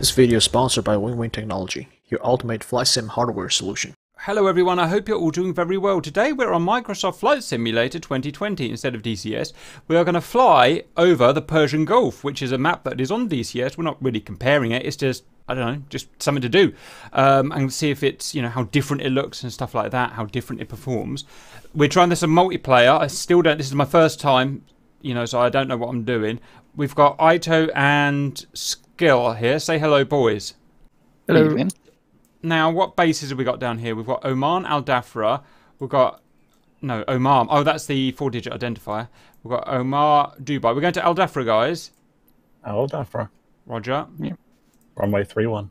This video is sponsored by WinWing Technology, your ultimate flight sim hardware solution. Hello everyone, I hope you're all doing very well. Today we're on Microsoft Flight Simulator 2020 instead of DCS. We are going to fly over the Persian Gulf, which is a map that is on DCS. We're not really comparing it, it's just, I don't know, just something to do. And see if it's, you know, how different it looks and stuff like that, how different it performs. We're trying this in multiplayer. I still don't, this is my first time, you know, so I don't know what I'm doing. We've got Ito and Skill here. Say hello, boys. Hello. Now, what bases have we got down here? We've got Oman, Al Dhafra. We've got... No, Oman. Oh, that's the four-digit identifier. We've got Omar, Dubai. We're going to Al Dhafra, guys. Al Dhafra. Roger. Yeah. Runway 31.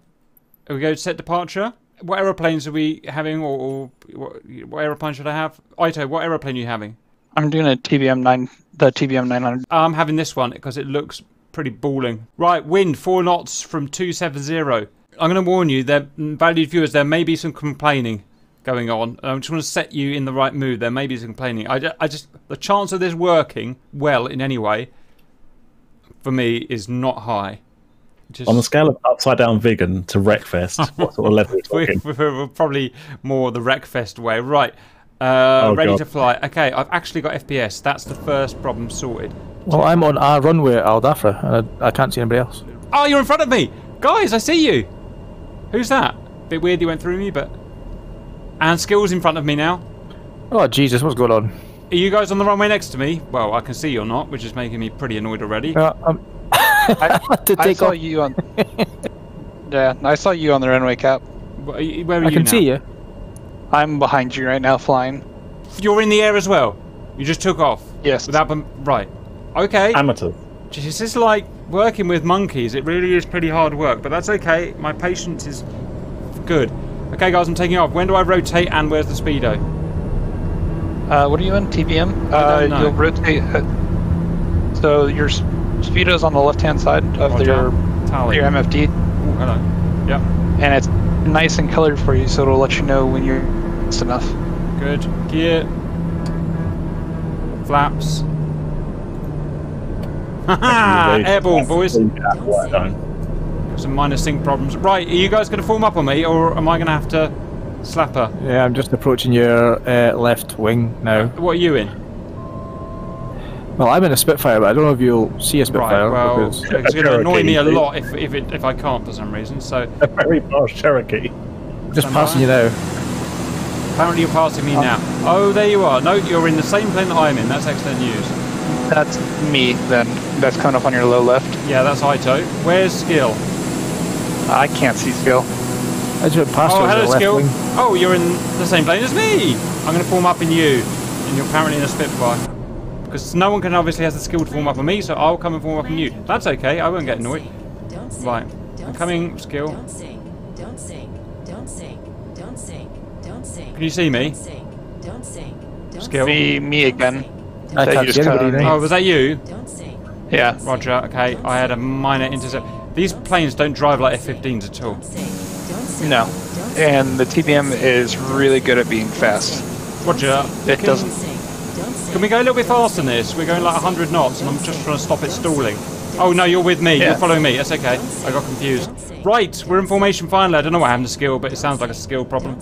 Are we going to set departure? What aeroplanes are we having? Or what aeroplane should I have? Ito, what aeroplane are you having? I'm doing a TBM 900. I'm having this one because it looks pretty balling. Right, wind 4 knots from 270. I'm going to warn you, valued viewers, there may be some complaining going on. I just want to set you in the right mood. There may be some complaining. I just the chance of this working well in any way for me is not high. Just... On the scale of upside down vegan to wreckfest, what sort of level are we talking? We're probably more the wreckfest way, right? Ready to fly. Okay, I've actually got FPS. That's the first problem sorted. Well, I'm on our runway at Al Dhafra, and I can't see anybody else. Oh, you're in front of me, guys! I see you. Who's that? Bit weird you went through me, but... And Skill's in front of me now. Oh, Jesus, what's going on? Are you guys on the runway next to me? Well, I can see you're not, which is making me pretty annoyed already. I saw you on... Yeah, I saw you on the runway, Cap. Where are you now? I can see you. I'm behind you right now, flying. You're in the air as well? You just took off? Yes. Without... Right. Okay. Amateur. This is like working with monkeys. It really is pretty hard work, but that's okay. My patience is good. Okay, guys, I'm taking off. When do I rotate and where's the speedo? What are you in, TBM? You'll rotate. So your speedo's on the left-hand side of your MFD. Ooh, hello. Yep. And it's nice and colored for you, so it'll let you know when you're it's enough. Good. Gear. Flaps. Haha! Airborne, boys. Some minor sync problems. Right, are you guys going to form up on me, or am I going to have to slap her? Yeah, I'm just approaching your left wing now. What are you in? Well, I'm in a Spitfire, but I don't know if you'll see a Spitfire. Right, well, it's going to annoy me a lot if I can't for some reason, so... A very fast Cherokee. Just passing you now. Apparently you're passing me now. Oh, there you are. No, you're in the same plane that I'm in. That's excellent news. That's me, then. That's coming up on your low left. Yeah, that's Ito. Where's Skill? I can't see Skill. I just passed over hello, Skill. Left wing. Oh, you're in the same plane as me! I'm going to form up in you, and you're apparently in a Spitfire. Because no one can obviously has the skill to form up on me, so I'll come and form up in you. That's okay, I won't get annoyed. Right, I'm coming, Skill. Can you see me? Skill. See me again. Oh, was that you? Yeah. Roger, okay. I had a minor intercept. These planes don't drive like F-15s at all. No. And the TBM is really good at being fast. Roger. It doesn't. Can we go a little bit faster than this? We're going like 100 knots and I'm just trying to stop it stalling. Oh no, you're with me. Yeah. You're following me. That's okay. I got confused. Right, we're in formation finally. I don't know what happened to Skill, but it sounds like a skill problem.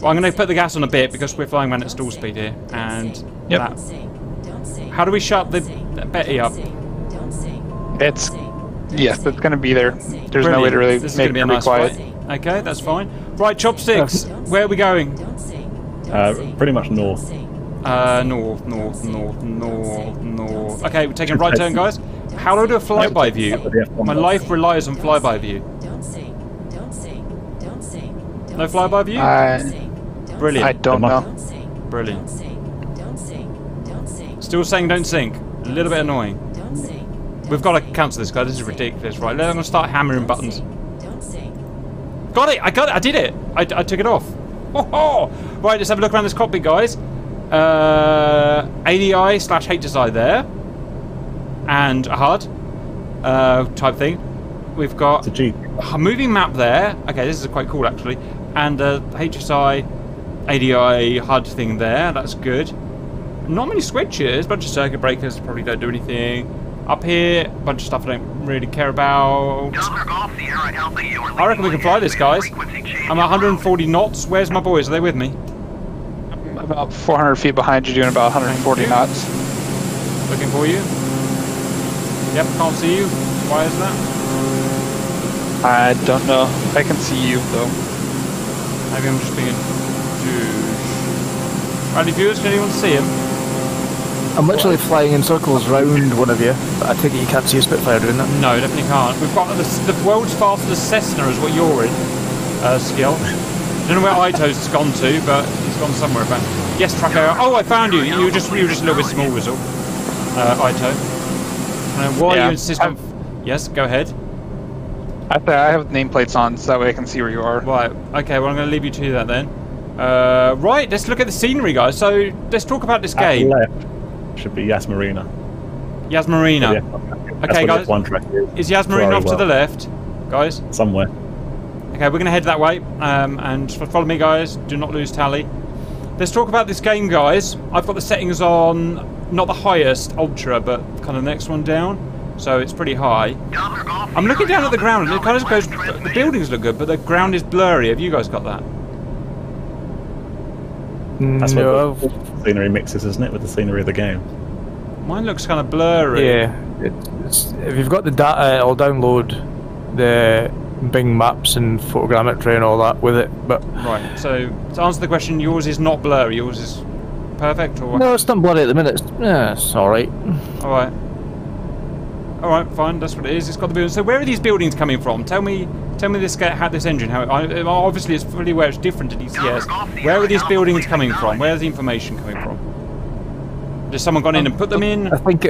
Well, I'm going to put the gas on a bit because we're flying around at stall speed here. And that... How do we shut the Betty up? It's... Yes, it's going to be there. There's brilliant. No way to really this make it be nice quiet. Flight. Okay, that's fine. Right, Chopsticks, where are we going? Pretty much north. North. Okay, we're taking a right turn, guys. How do I do a fly-by view? My life relies on fly-by view. No fly-by view? Brilliant. I don't know. Brilliant. Still saying don't sink. A little bit annoying. We've got to cancel this guy. This is ridiculous. Right, I'm going to start hammering buttons. Got it! I got it! I did it! I took it off. Oh, oh. Right, let's have a look around this cockpit, guys. ADI/HSI there. And a HUD type thing. We've got a moving map there. Okay, this is quite cool, actually. And the HSI, ADI, HUD thing there. That's good. Not many switches, bunch of circuit breakers probably don't do anything. Up here, a bunch of stuff I don't really care about. I reckon we can fly this, guys. I'm at 140 knots. Where's my boys? Are they with me? I'm about 400 feet behind you, doing about 140 knots. Looking for you. Yep, can't see you. Why is that? I don't know. I can see you, though. Maybe I'm just being a douche. Rally viewers, can anyone see him? I'm literally flying in circles round one of you, but I take it you can't see a Spitfire doing that? No, definitely can't. We've got the world's fastest Cessna is what you're in, Skill. I don't know where Ito's gone to, but he's gone somewhere back. Yes, Tracker. Oh, I found you. You were just a little bit small, was all. Ito. Why you insist on... Yes, go ahead. I have nameplates on, so that way I can see where you are. Right. Okay, well, I'm going to leave you to that then. Right, let's look at the scenery, guys. So, let's talk about this game. Should be Yas Marina. Yas Marina. Yeah. Okay, guys. One track is Yas Marina off to the left, guys? Somewhere. Okay, we're going to head that way. And follow me, guys. Do not lose tally. Let's talk about this game, guys. I've got the settings on, not the highest ultra, but kind of the next one down. So it's pretty high. I'm looking down at the ground. It kind of goes. The buildings look good, but the ground is blurry. Have you guys got that? That's no. What the scenery mixes, isn't it, with the scenery of the game? Mine looks kind of blurry. Yeah. If you've got the data, it'll download the Bing Maps and photogrammetry and all that with it. But right. So to answer the question, yours is not blurry. Yours is perfect, or no? It's not blurry at the minute. Yeah, it's all right. All right. All right, fine. That's what it is. It's got the buildings. So where are these buildings coming from? Tell me this. How this engine? How obviously it's fully aware it's different to DCS. Where are these buildings coming from? Where's the information coming from? Has someone gone in and put them in? I think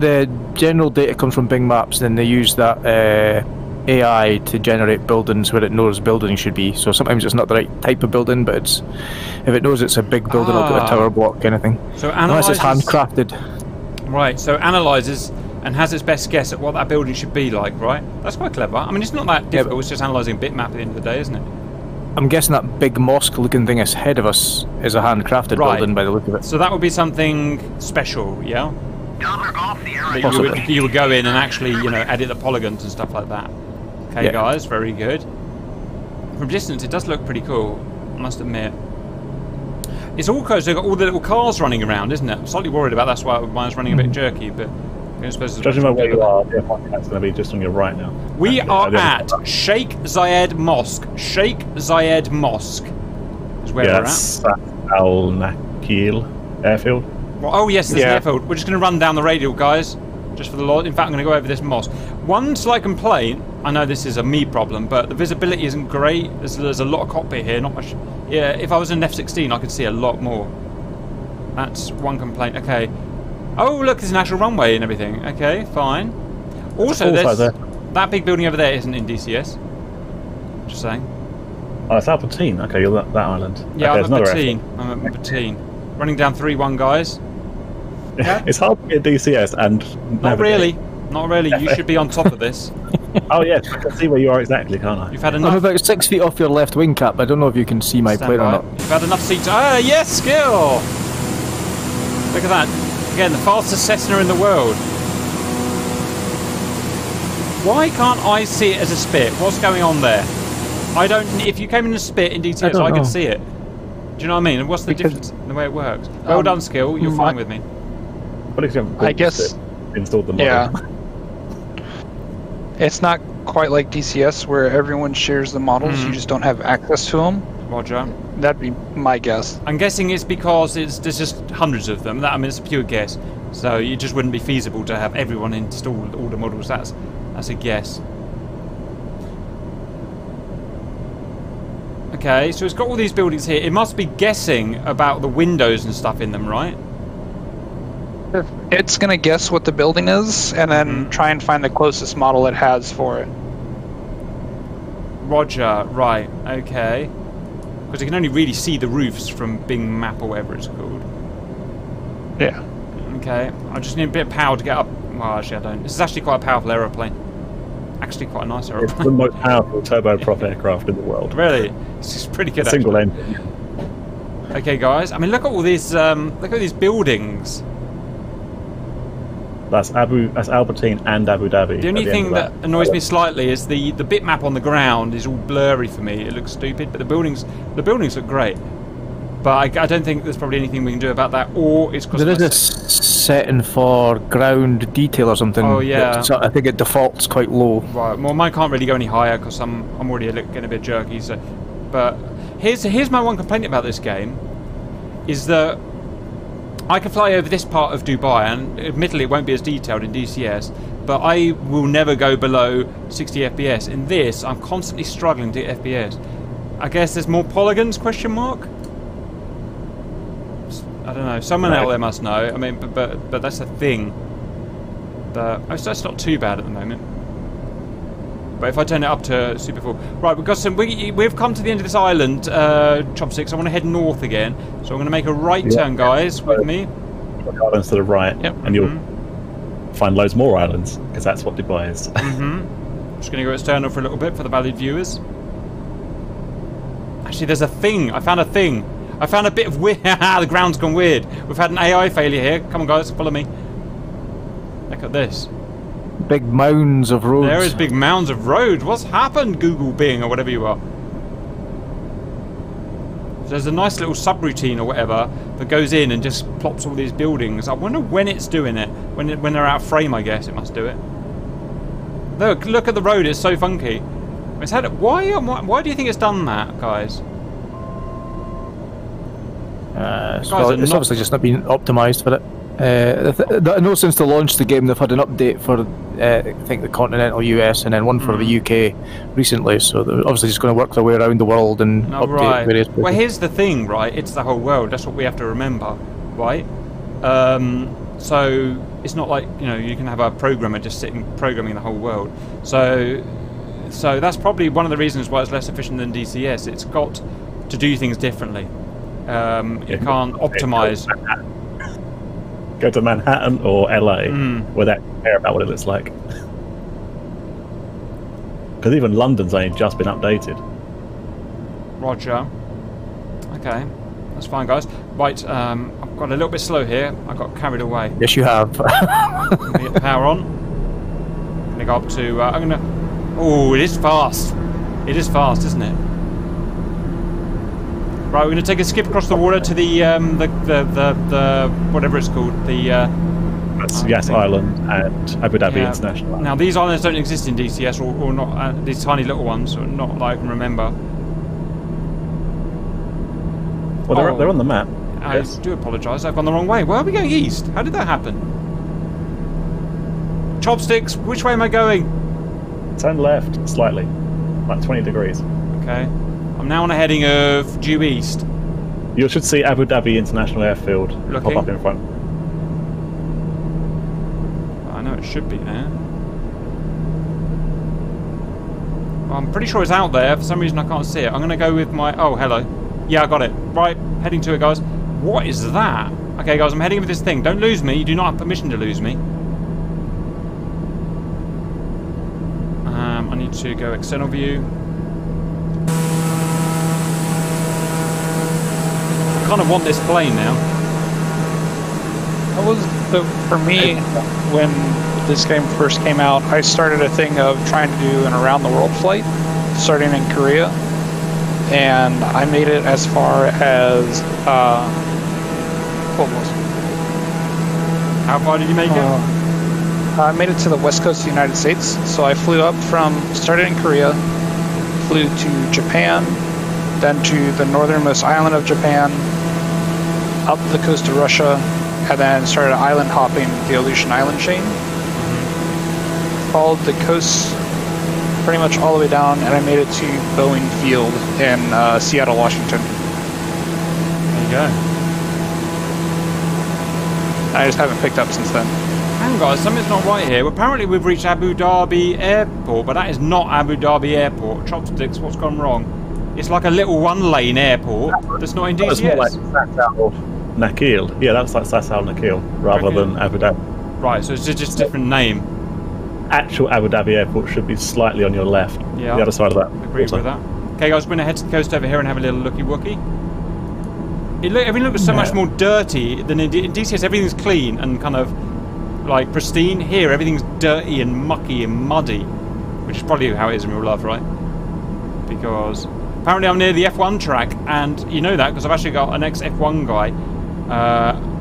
the general data comes from Bing Maps, and they use that AI to generate buildings where it knows buildings should be. So sometimes it's not the right type of building, but it's if it knows it's a big building, it'll put a tower block kind of thing. So unless it's handcrafted. Right. So analyzes. And has its best guess at what that building should be like, right? That's quite clever. I mean, it's not that difficult. Yeah, it's just analysing bitmap at the end of the day, isn't it? I'm guessing that big mosque-looking thing ahead of us is a handcrafted building by the look of it. So that would be something special, yeah? You would go in and actually, you know, edit the polygons and stuff like that. Okay, guys, very good. From distance, it does look pretty cool, I must admit. It's also got all the little cars running around, isn't it? I'm slightly worried about that's why mine's running a bit jerky, but... Judging by where you are, the F1 cat's going to be just on your right now. We are at Sheikh Zayed Mosque. Sheikh Zayed Mosque is where we're at. Sas Al Nakhl airfield. Well, oh yes, there's an airfield. We're just going to run down the radial, guys, just for the Lord. In fact, I'm going to go over this mosque. One slight complaint. I know this is a me problem, but the visibility isn't great. There's a lot of cockpit here, not much. Yeah, if I was in an F-16, I could see a lot more. That's one complaint. Okay. Oh, look, there's a national runway and everything. Okay, fine. Also, there's that big building over there isn't in DCS. Just saying. Oh, it's Al Bateen. Okay, you're that island. Yeah, okay, I'm at Bateen. Running down 3-1, guys. Okay. It's hard to get DCS and... Not really. Not really. You should be on top of this. Oh, yes. I can see where you are exactly, can't I? You've had enough... I'm about 6 feet off your left wing cap. I don't know if you can see my plane or not. You've had enough seats. Ah, yes, Skill! Look at that. Again, the fastest Cessna in the world. Why can't I see it as a spit? What's going on there? I don't. If you came in a spit in DTS, I could see it. Do you know what I mean? And what's the difference in the way it works? Well done, Skill. You're fine with me. I guess installed the model. Yeah. It's not quite like DCS where everyone shares the models. You just don't have access to them. Roger. That'd be my guess. I'm guessing it's because there's just hundreds of them. I mean, it's a pure guess. So it just wouldn't be feasible to have everyone installed all the models. That's a guess. Okay, so it's got all these buildings here. It must be guessing about the windows and stuff in them, right? It's going to guess what the building is and then try and find the closest model it has for it. Roger. Right. Okay. Because you can only really see the roofs from Bing Map or whatever it's called. Yeah. Okay, I just need a bit of power to get up. Well, actually I don't. This is actually quite a powerful aeroplane. Actually quite a nice aeroplane. It's the most powerful turboprop aircraft in the world. Really? It's just pretty good actually. Single engine. Okay guys, I mean look at all these buildings. That's Al Bateen and Abu Dhabi. The only thing that annoys me slightly is the bitmap on the ground is all blurry for me. It looks stupid, but the buildings look great. But I don't think there's probably anything we can do about that, or it's because there is a setting for ground detail or something. Oh yeah, I think it defaults quite low. Right. Well, mine can't really go any higher because I'm already getting a bit jerky. So, but here's my one complaint about this game, is that I can fly over this part of Dubai, and admittedly it won't be as detailed in DCS, but I will never go below 60 FPS. In this, I'm constantly struggling to get FPS. I guess there's more polygons? Question mark. I don't know. Someone out there must know. I mean, but that's a thing. But that's not too bad at the moment. But if I turn it up to Super 4... Right, we've got some... We've come to the end of this island, Chopsticks. I want to head north again. So I'm going to make a right turn, guys, with me. Islands to the right. Yep. And you'll find loads more islands, because that's what Dubai is. Just going to go external for a little bit for the valued viewers. Actually, there's a thing. I found a thing. I found a bit of weird... the ground's gone weird. We've had an AI failure here. Come on, guys. Follow me. Look at this. Big mounds of roads. There is big mounds of roads. What's happened, Google, Bing, or whatever you are? There's a nice little subroutine or whatever that goes in and just plops all these buildings. I wonder when it's doing it. When they're out of frame, I guess it must do it. Look at the road. It's so funky. It's had. Why do you think it's done that, guys? Well, it's obviously just not been optimised for it. No, since the launch of the game, they've had an update for I think the continental US and then one for the UK recently. So they're obviously just going to work their way around the world and update various places. Well, here's the thing, right? It's the whole world. That's what we have to remember, right? So it's not like you can have a programmer just sitting programming the whole world. So that's probably one of the reasons why it's less efficient than DCS. It's got to do things differently. You can't optimize. Go to Manhattan or LA without care about what it looks like. Because even London's only just been updated. Roger. Okay, that's fine, guys. Right, I've got a little bit slow here. I got carried away. Yes, you have. I'm gonna get the power on. I'm gonna go up to. I'm gonna. Oh, it is fast. It is fast, isn't it? Right, we're going to take a skip across the water to the whatever it's called, the... That's Yas Island and Abu Dhabi International. Now, these islands don't exist in DCS, or not, these tiny little ones, or not that I can remember. Well, they're on the map. I do apologise, I've gone the wrong way. Where are we going east? How did that happen? Chopsticks, which way am I going? Turn left, slightly, like 20 degrees. Okay. I'm now on a heading of due east. You should see Abu Dhabi International Airfield pop up in front. I know it should be there. Well, I'm pretty sure it's out there. For some reason I can't see it. I'm going to go with my... Oh, hello. Yeah, I got it. Right, heading to it, guys. What is that? Okay, guys, I'm heading with this thing. Don't lose me. You do not have permission to lose me. I need to go external view. I kind of want this plane now. For me, when this game first came out, I started a thing of trying to do an around-the-world flight, starting in Korea, and I made it as far as what was it? How far did you make it? I made it to the west coast of the United States. So I flew up started in Korea, flew to Japan, then to the northernmost island of Japan, up the coast of Russia, and then started island hopping the Aleutian Island chain. Followed the coast pretty much all the way down, and I made it to Boeing Field in Seattle, Washington. There you go. I just haven't picked up since then. Hang on, guys, something's not right here. Well, apparently we've reached Abu Dhabi Airport, but that is not Abu Dhabi Airport. Chopsticks, what's gone wrong? It's like a little one-lane airport that's not in DCS. That's more like Sas Al Nakhl. Yeah, that's like Sas Al Nakhl rather than Abu Dhabi. Right, so it's just a different name. Actual Abu Dhabi airport should be slightly on your left, the other side of that. Agree with that. Okay, guys, we're going to head to the coast over here and have a little looky-wooky. Everything looks so much more dirty than in DCS. Everything's clean and kind of like pristine. Here, everything's dirty and mucky and muddy, which is probably how it is in real life, right? Because apparently I'm near the F1 track, and you know that because I've actually got an ex-F1 guy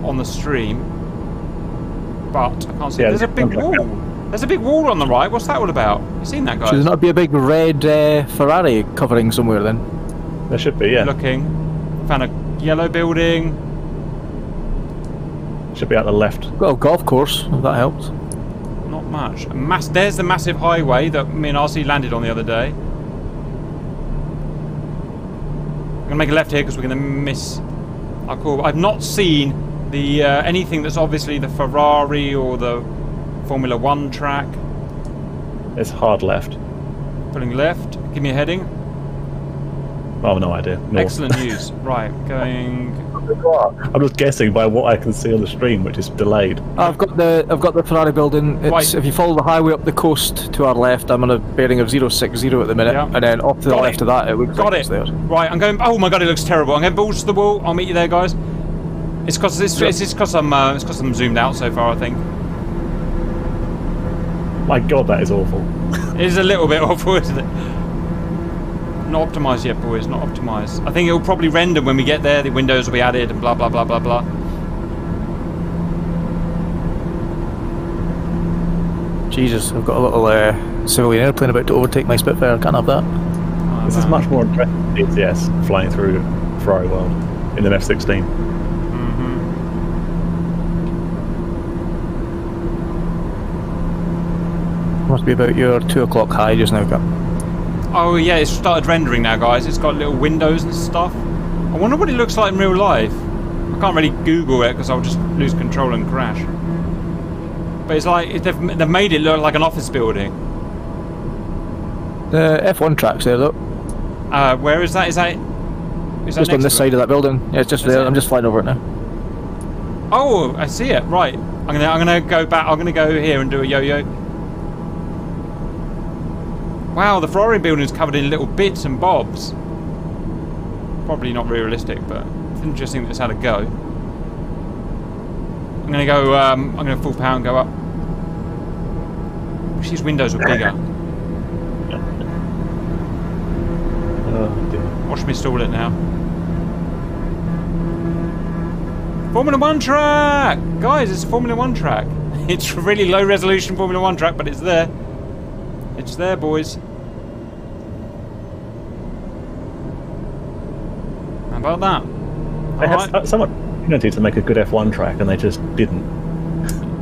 on the stream. But I can't see. Yeah, there's a big wall. There's a big wall on the right. What's that all about? You seen that guy? Should there not be a big red Ferrari covering somewhere then? There should be, yeah. Looking. Found a yellow building. Should be at the left. Got a golf course, if that helps. Not much. There's the massive highway that me and RC landed on the other day. I'm going to make a left here because we're going to miss our call. I've not seen the anything that's obviously the Ferrari or the Formula 1 track. It's hard left. Pulling left. Give me a heading. I have no idea. North. Excellent news. Right, going... I'm just guessing by what I can see on the stream, which is delayed. I've got the Ferrari building. It's, right. If you follow the highway up the coast to our left, I'm on a bearing of 060 at the minute, yeah. And then off to the left of that, it looks like it's there. Right, I'm going. Oh my god, it looks terrible. I'm going balls to the wall. I'll meet you there, guys. It's because I'm zoomed out so far, I think. My god, that is awful. It is a little bit awful, isn't it? Not optimised yet, boys, not optimised. I think it'll probably render when we get there, the windows will be added and blah blah blah blah blah. Jesus, I've got a little civilian airplane about to overtake my Spitfire, I can't have that. Oh, this is much more interesting than DCS flying through Ferrari World in an F-16. Mm-hmm. Must be about your 2 o'clock high just now, Cap. Oh yeah, it's started rendering now, guys. It's got little windows and stuff. I wonder what it looks like in real life. I can't really Google it because I'll just lose control and crash. But it's like they've made it look like an office building. The F1 track's there, look. Where is that? Is that just on this side of that building? Yeah, it's just there. I'm just flying over it now. Oh, I see it. Right. I'm gonna go back. I'm gonna go here and do a yo-yo. Wow, the Ferrari building is covered in little bits and bobs. Probably not realistic, but it's interesting that it's had a go. I'm gonna go. I'm gonna full power and go up. Wish these windows were bigger. Oh dear. Watch me stall it now. Formula 1 track, guys. It's a Formula 1 track. It's a really low resolution Formula 1 track, but it's there. It's there, boys. How about that? They had so much opportunity to make a good F1 track, and they just didn't.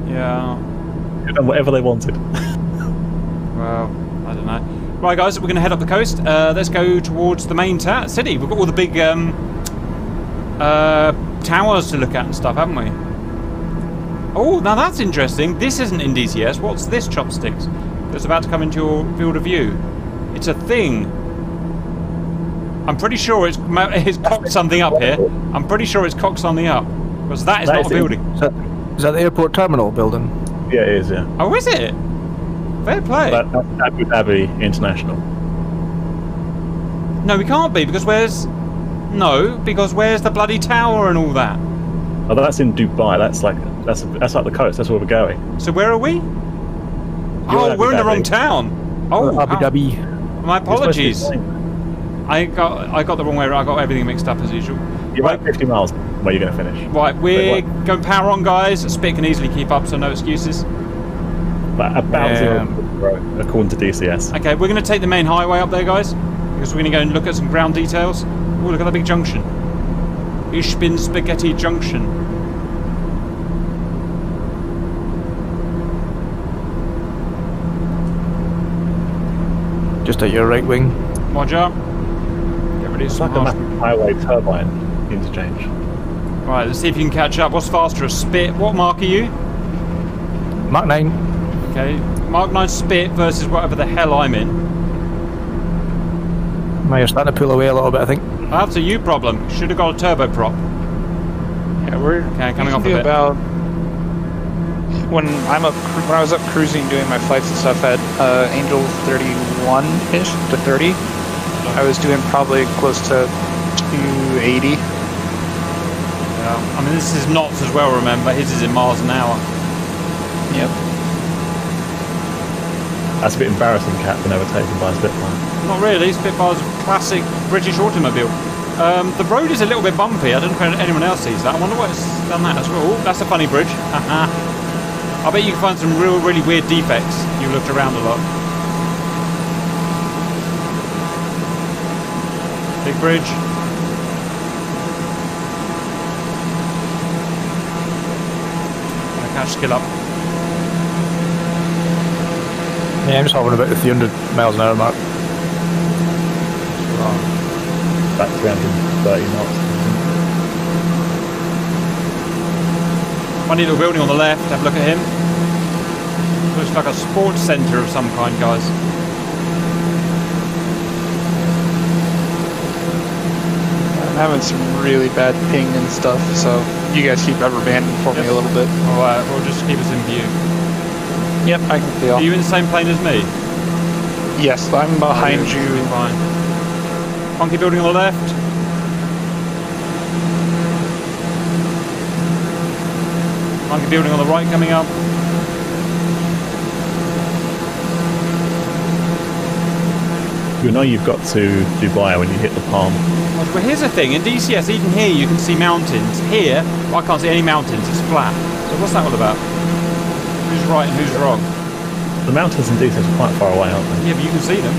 Yeah. And whatever they wanted. Well, I don't know. Right, guys, we're going to head up the coast. Let's go towards the main city. We've got all the big towers to look at and stuff, haven't we? Oh, now that's interesting. This isn't in DCS. What's this, chopsticks? That's about to come into your field of view. It's a thing. I'm pretty sure it's cocked something up here. I'm pretty sure it's cocked something up. Because that is not a building. Is that the airport terminal building? Yeah, it is, yeah. Oh, is it? Fair play. But Abu Dhabi International. No, we can't be, because where's... No, because where's the bloody tower and all that? Oh, that's in Dubai. That's like the coast. That's where we're going. So where are we? Oh, we're in the wrong town. Oh, Abu Dhabi. My apologies. I got the wrong way. I got everything mixed up as usual. You're right, 50 miles. Where you're going to finish? Right, we're going power on, guys. Spit can easily keep up, so no excuses. But about 0, according to DCS. Okay, we're going to take the main highway up there, guys, because we're going to go and look at some ground details. Oh, look at that big junction. Ich bin Spaghetti Junction. Just at your right wing. Roger. Get ready. It's like a massive highway turbine interchange. Right, let's see if you can catch up. What's faster, a Spit? What mark are you? Mark 9. Okay, Mark 9 Spit versus whatever the hell I'm in. Well, you're starting to pull away a little bit, I think. That's a you problem. Should have got a turboprop. Yeah, we're coming off a bit. When I was up cruising doing my flights and stuff at Angel 31-ish to 30, I was doing probably close to 280. Yeah. I mean, this is knots as well, remember. His is in miles an hour. Yep. That's a bit embarrassing, Cat, being overtaken by a Spitfire. Not really. Spitfire's classic British automobile. The road is a little bit bumpy. I don't know if anyone else sees that. I wonder why it's done that. That's, oh, that's a funny bridge. I bet you can find some really weird defects. You looked around a lot. Big bridge. Cash skill up. Yeah, I'm just hovering about the 300 miles an hour mark. About 330 knots. Funny little building on the left, have a look at him. Looks like a sports centre of some kind, guys. I'm having some really bad ping and stuff, so you guys keep rubber banding for me a little bit. Alright, we'll just keep us in view. Yep, I can feel. Are you in the same plane as me? Yes, I'm behind you. Fine. Funky building on the left. Funky building on the right coming up. You know you've got to Dubai when you hit the palm. Well, here's the thing. In DCS, even here, you can see mountains. Here, well, I can't see any mountains. It's flat. So what's that all about? Who's right and who's wrong? The mountains in DCS are quite far away, aren't they? Yeah, but you can see them.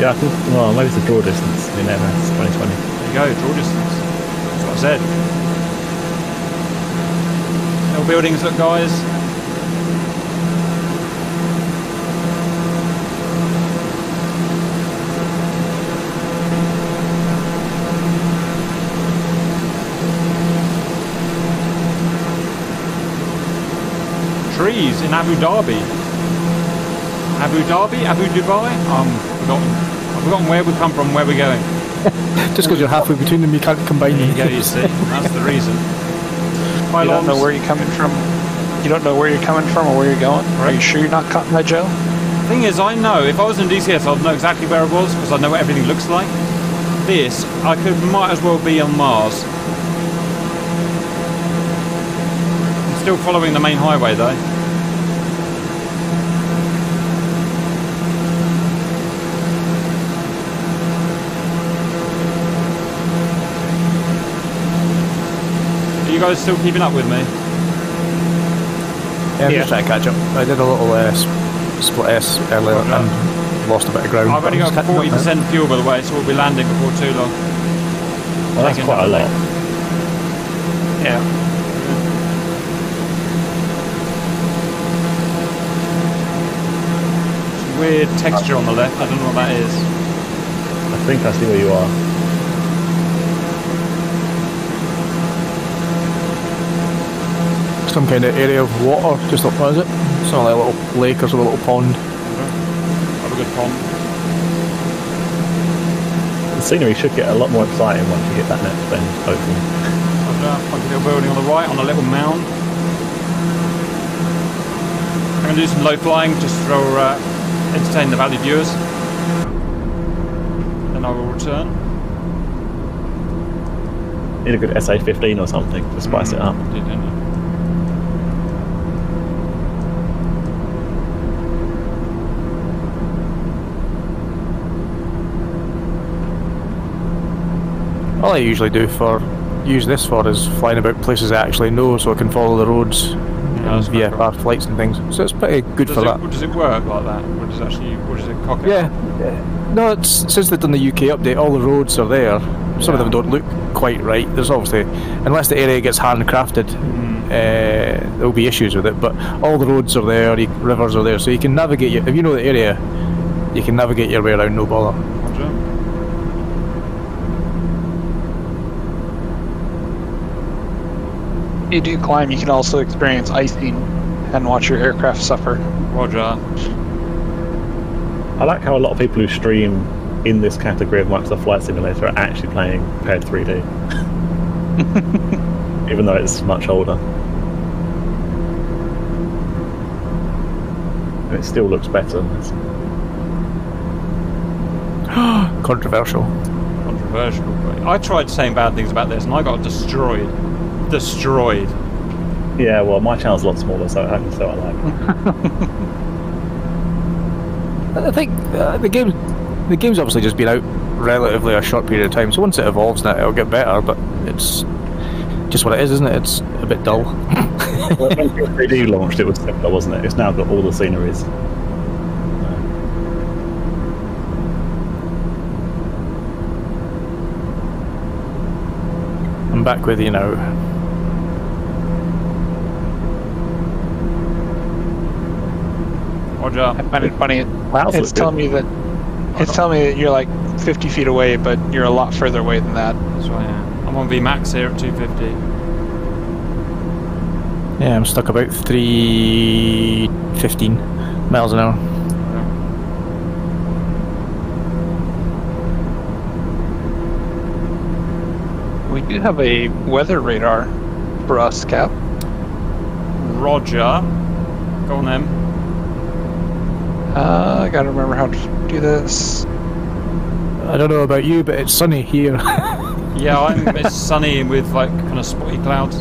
Yeah, I think, well, maybe it's a draw distance in MS 2020. There you go, draw distance. That's what I said. No buildings, look, guys. Trees in Abu Dhabi. Abu Dhabi? Abu Dubai? I've forgotten where we come from, where we're going. Just because you're halfway between them, you can't combine them. Yeah, you see, that's the reason. You don't know where you're coming from. You don't know where you're coming from or where you're going. Right. Are you sure you're not cutting that, Joe? The thing is, I know if I was in DCS, I'd know exactly where I was because I know what everything looks like. This, I might as well be on Mars. I'm still following the main highway though. You guys still keeping up with me? Yeah, I'm just trying to catch up. I did a little split S earlier and lost a bit of ground. I've only got 40% fuel, by the way, so we'll be landing before too long. Well, that's quite a lot. Yeah. Some weird texture on the left. I don't know what that is. I think I see where you are. Some kind of area of water just up there, is it? Something like a little lake or some little pond. Have a good pond. The scenery should get a lot more exciting once you hit that next bend, hopefully. I've got a little building on the right on a little mound. I'm going to do some low flying just to entertain the valley viewers. Then I will return. Need a good SA-15 or something to spice it up. Didn't it? All I usually do for use this for is flying about places I actually know, so I can follow the roads via our flights and things. So it's pretty good for that. Does it work like that? Or does it actually, or does it cock it? Yeah. No, it's since they've done the UK update, all the roads are there. Some of them don't look quite right. There's obviously, unless the area gets handcrafted, there'll be issues with it. But all the roads are there, rivers are there, so you can navigate. If you know the area, you can navigate your way around, no bother. If you do climb, you can also experience icing and watch your aircraft suffer. Roger. I like how a lot of people who stream in this category of Microsoft Flight Simulator are actually playing Paired 3D. Even though it's much older. And it still looks better. Controversial. Controversial. Right? I tried saying bad things about this and I got destroyed. Yeah, well, my channel's a lot smaller, so I like. I think the game's obviously just been out relatively a short period of time, so once it evolves, now it'll get better. But it's just what it is, isn't it? It's a bit dull. Well, when 3D launched, it was similar, wasn't it? It's now got all the sceneries. I'm back with you now. Funny. It's telling me that you're like 50 feet away, but you're a lot further away than that. That's right. Yeah. I'm on Vmax here at 250. Yeah, I'm stuck about 315 miles an hour. Yeah. We do have a weather radar for us, Cap. Roger. Go on then. I gotta remember how to do this. I don't know about you, but it's sunny here. Yeah, it's sunny with like kind of spotty clouds.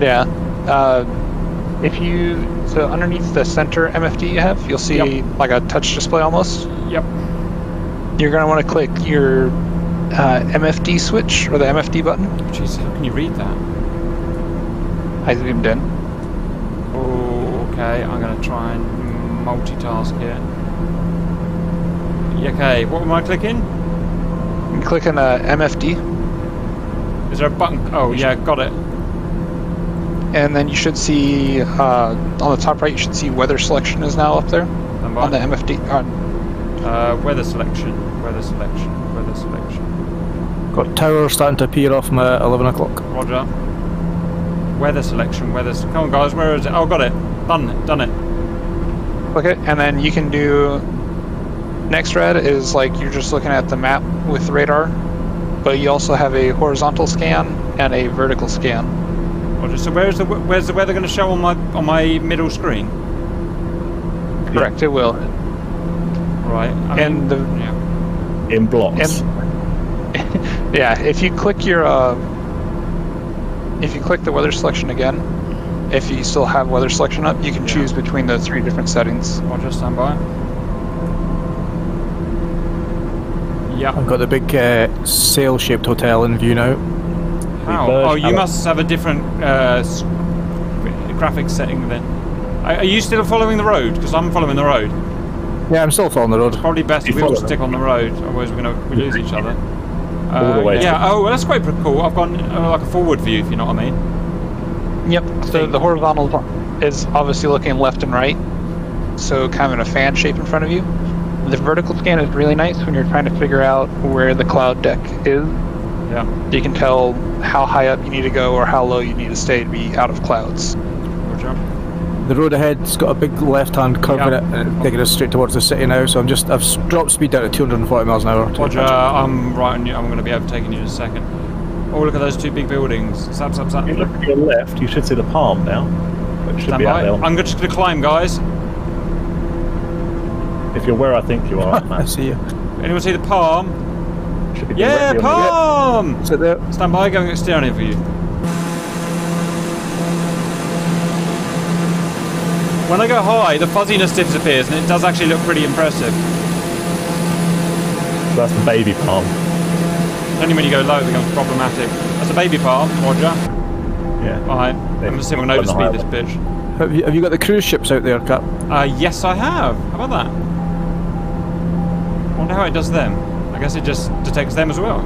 Yeah. If you underneath the center MFD you have, you'll see like a touch display almost. Yep. You're gonna want to click your MFD switch or the MFD button. Jeez, how can you read that? I zoomed in. Oh, okay. I'm gonna try and multitask here. Okay, what am I clicking? I'm clicking MFD. Is there a button? Oh yeah, got it. And then you should see on the top right, you should see weather selection is now up there on the MFD. Weather selection, weather selection, weather selection. Got towers starting to appear off my 11 o'clock. Roger. Weather selection, weather. Come on guys, where is it? Oh, got it. Done it. Done it. Click it, and then you can do next red is like you're just looking at the map with radar, but you also have a horizontal scan and a vertical scan. Roger. So where's the weather going to show on my middle screen? Correct, it will. Right. In blocks. And, yeah. If you click your if you click the weather selection again. If you still have weather selection up, you can choose between the three different settings. I'll just stand by. Yeah. I've got the big sail-shaped hotel in view now. How? Oh, you must have a different graphics setting then. Are you still following the road? Because I'm following the road. Yeah, I'm still following the road. Probably best if we all stick on the road, otherwise we're gonna lose each other. All the way. Yeah. Oh, well, that's quite cool. I've got like a forward view, if you know what I mean. Yep, so the horizontal is obviously looking left and right, so kind of in a fan shape in front of you. The vertical scan is really nice when you're trying to figure out where the cloud deck is. Yeah. You can tell how high up you need to go or how low you need to stay to be out of clouds. Roger. The road ahead's got a big left-hand curve in it, and it's taking us straight towards the city now, so I've dropped speed down to 240 miles an hour. Roger, I'm right on you, I'm going to be overtaking you in a second. Oh, look at those two big buildings. Zap, zap, zap. If you look to your left, you should see the palm now. Which should be out there. I'm just going to climb, guys. If you're where I think you are, I see you. Anyone see the palm? Should be palm! Is it there? Stand by, going exterior for you. When I go high, the fuzziness disappears, and it does actually look pretty impressive. That's the baby palm. Only when you go low it becomes problematic. That's a baby palm, Roger. Yeah. Alright, I'm just seeing if I can overspeed this bitch. Have you got the cruise ships out there, Cap? Yes I have. How about that? I wonder how it does them. I guess it just detects them as well.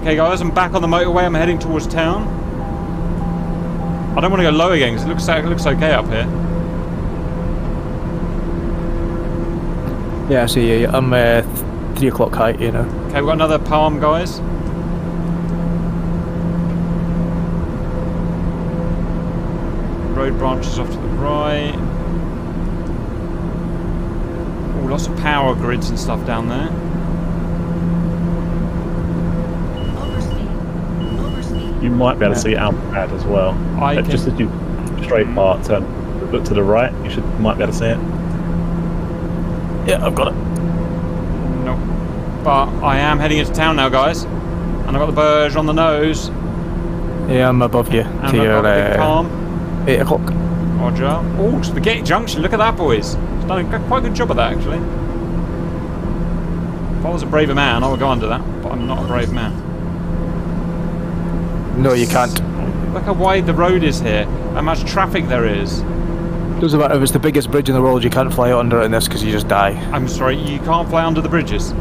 Okay guys, I'm back on the motorway, I'm heading towards town. I don't want to go low again because it looks okay up here. Yeah, I see you. I'm 3 o'clock height, you know. Okay, we've got another palm, guys. Road branches off to the right. Oh, lots of power grids and stuff down there. Overspeed. You might be able to see Alphabet as well. Just as you straight part, turn, look to the right. You might be able to see it. Yeah, I've got it. But I am heading into town now, guys, and I've got the Burj on the nose. Yeah, I'm above you. And to your calm. 8 o'clock. Roger. Oh, Spaghetti Junction. Look at that, boys. It's done quite a good job of that, actually. If I was a braver man, I would go under that, but I'm not a brave man. No, you can't. Look how wide the road is here, how much traffic there is. Doesn't matter if it's the biggest bridge in the world, you can't fly under it in this because you just die. I'm sorry, you can't fly under the bridges?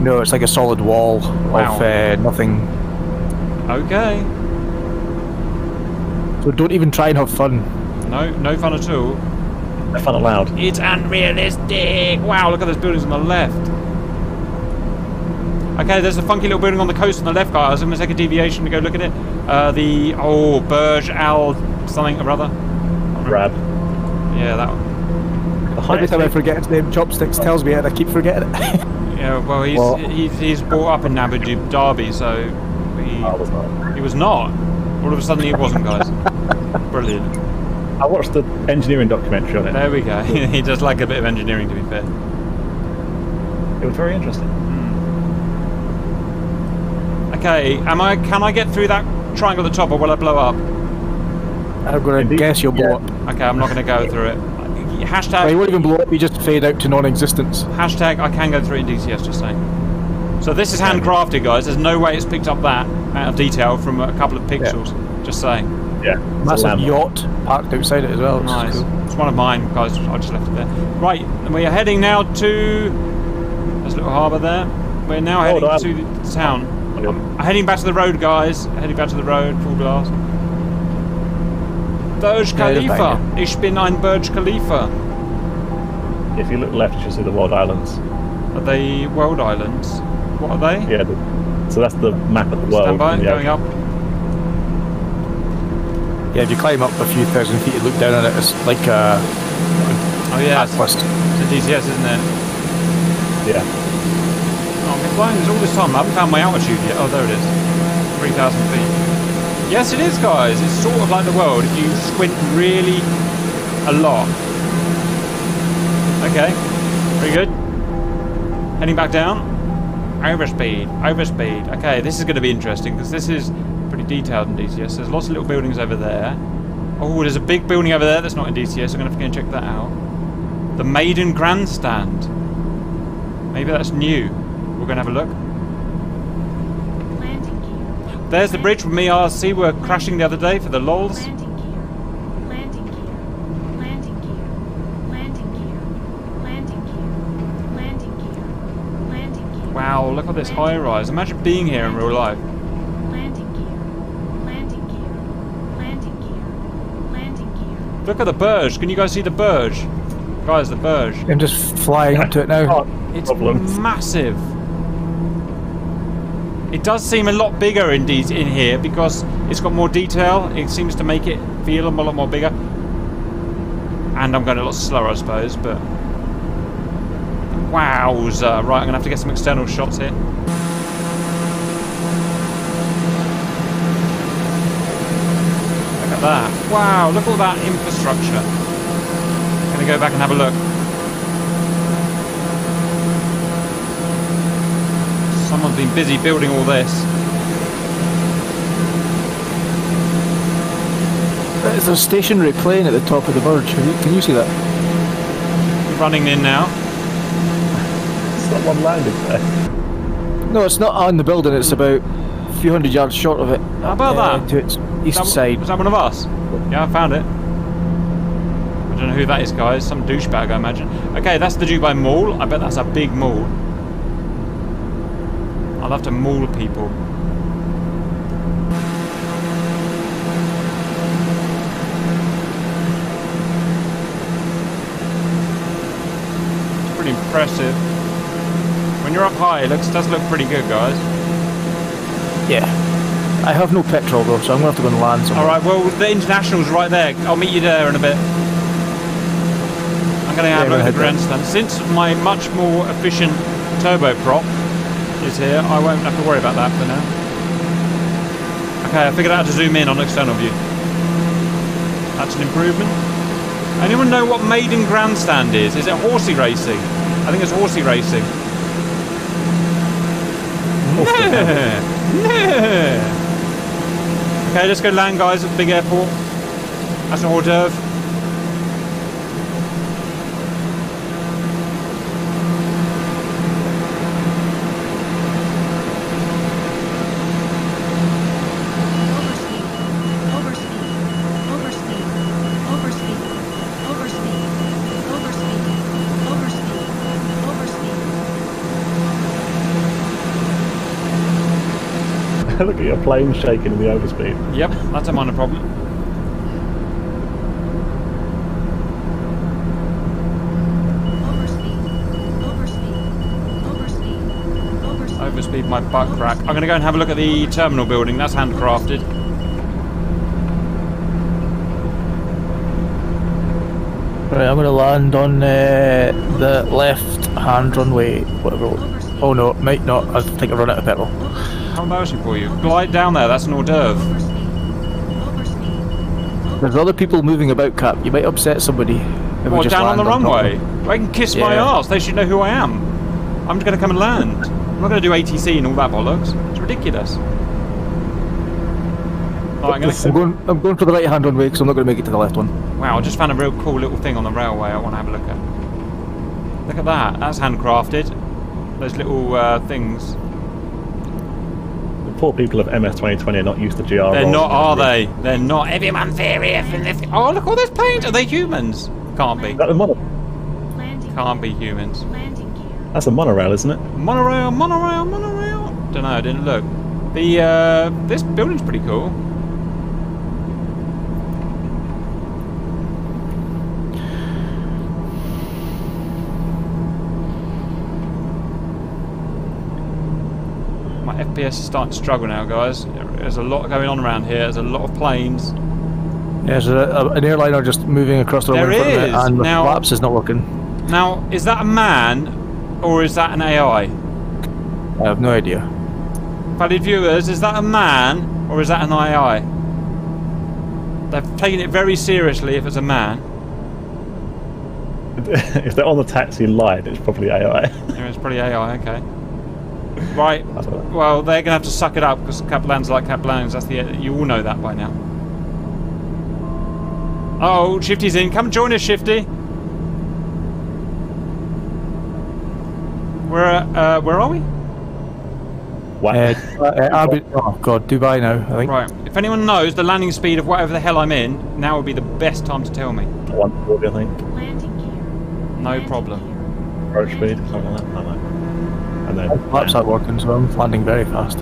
No, it's like a solid wall of nothing. Okay. So don't even try and have fun. No, no fun at all. No fun allowed. It's unrealistic! Wow, look at those buildings on the left. Okay, there's a funky little building on the coast on the left, guys. I'm going to take a deviation to go look at it. The, oh, Burj Al something or other. Rab. Yeah, that one. Every time I forget his name, Chopsticks tells me it and I keep forgetting it. Yeah, well, he's brought up in Abu Dhabi, so he was not. All of a sudden he wasn't, guys. Brilliant. I watched the engineering documentary on it. There we go. He does like a bit of engineering, to be fair. It was very interesting. Okay, can I get through that triangle at the top, or will I blow up? I'm going to guess you'll blow up. Okay, I'm not going to go through it. Hashtag... You won't even blow up, you just fade out to non-existence. Hashtag, I can go through in DCS, just saying. So this is handcrafted, guys. There's no way it's picked up that out of detail from a couple of pixels. Yeah. Just saying. Yeah. Massive yacht parked outside it as well. Nice. Cool. It's one of mine, guys. I just left it there. Right, and we are heading now to... There's a little harbour there. We're now heading to the town. I'm heading back to the road, guys. Heading back to the road, full blast. Burj Khalifa. Ich bin ein Burj Khalifa. If you look left, you'll see the World Islands. Are they World Islands? What are they? Yeah, so that's the map of the world. Stand by, going up. Yeah, if you climb up a few thousand feet, you look down on it, it's like a... Oh yeah, it's a DCS, isn't it? Yeah. I've been flying this all this time, I haven't found my altitude yet. Oh, there it is. 3,000 feet. Yes, it is, guys. It's sort of like the world if you squint really a lot. Okay. Pretty good. Heading back down. Overspeed. Overspeed. Okay, this is going to be interesting because this is pretty detailed in DCS. There's lots of little buildings over there. Oh, there's a big building over there that's not in DCS. I'm going to have to go and check that out. The Meydan Grandstand. Maybe that's new. We're going to have a look. There's the bridge where me and RC were crashing the other day for the lols. Wow, look at this high rise. Imagine being here in real life. Look at the Burj. Can you guys see the Burj? Guys, the Burj. I'm just flying up to it now. It's massive. It does seem a lot bigger indeed in here because it's got more detail. It seems to make it feel a lot more bigger. And I'm going a lot slower, I suppose, but... Wowza. Right, I'm going to have to get some external shots here. Look at that. Wow, look at all that infrastructure. I'm going to go back and have a look. Someone's been busy building all this. There's a stationary plane at the top of the Burj. Can you see that? Running in now. It's not one landing there. No, it's not on the building. It's about a few hundred yards short of it. How about that? To its east side. Was that one of us? Yeah, I found it. I don't know who that is, guys. Some douchebag, I imagine. Okay, that's the Dubai Mall. I bet that's a big mall. I'll have to maul people. It's pretty impressive. When you're up high, it does look pretty good, guys. Yeah. I have no petrol though, so I'm gonna have to go and land somewhere. Alright, well, the International's right there. I'll meet you there in a bit. I'm gonna have a look at the grandstand. Since my much more efficient turboprop is here, I won't have to worry about that for now. Okay, I figured out how to zoom in on external view. That's an improvement. Anyone know what Meydan Grandstand is? Is it horsey racing? I think it's horsey racing. No! No! Okay, let's go land, guys, at the big airport. That's an hors d'oeuvre. Look at your plane shaking in the overspeed. Yep, that's a minor problem. Overspeed my butt crack. I'm going to go and have a look at the terminal building. That's handcrafted. Right, I'm going to land on the left-hand runway. Whatever. Oh no, might not. I think I've run out of petrol. How embarrassing for you. Glide down there, that's an hors d'oeuvre. There's other people moving about, Cap. You might upset somebody. Well, down on the runway. I can kiss my arse. They should know who I am. I'm just going to come and land. I'm not going to do ATC and all that bollocks. It's ridiculous. Right, I'm going for the right-hand runway because I'm not going to make it to the left one. Wow, I just found a real cool little thing on the railway I want to have a look at. Look at that. That's handcrafted. Those little things. Poor people of MS 2020 are not used to GR. They're not, are they? They're not. Everyone theory. Oh, look, all those planes. Are they humans? Can't be. That's a monorail. Can't be humans. That's a monorail, isn't it? Monorail, monorail, monorail. Don't know. I didn't look. The this building's pretty cool. FPS is starting to struggle now, guys. There's a lot going on around here. There's a lot of planes. There's an airliner just moving across the runway in front of it, and the flaps is not working. Now, is that a man or is that an AI? I have no idea. Valued viewers, is that a man or is that an AI? They've taken it very seriously if it's a man. If they're on the taxi line, it's probably AI. It's probably AI, okay. Right, well, they're going to have to suck it up because Caplan's like Caplan's. That's the, you all know that by now. Oh, Shifty's in. Come join us, Shifty. Where are we? What? Oh, God, Dubai now, I think. Right, if anyone knows the landing speed of whatever the hell I'm in, now would be the best time to tell me. 140, I think. Landing gear. No problem. Road speed, something like that, I don't know. The flaps aren't working, so I'm landing very fast.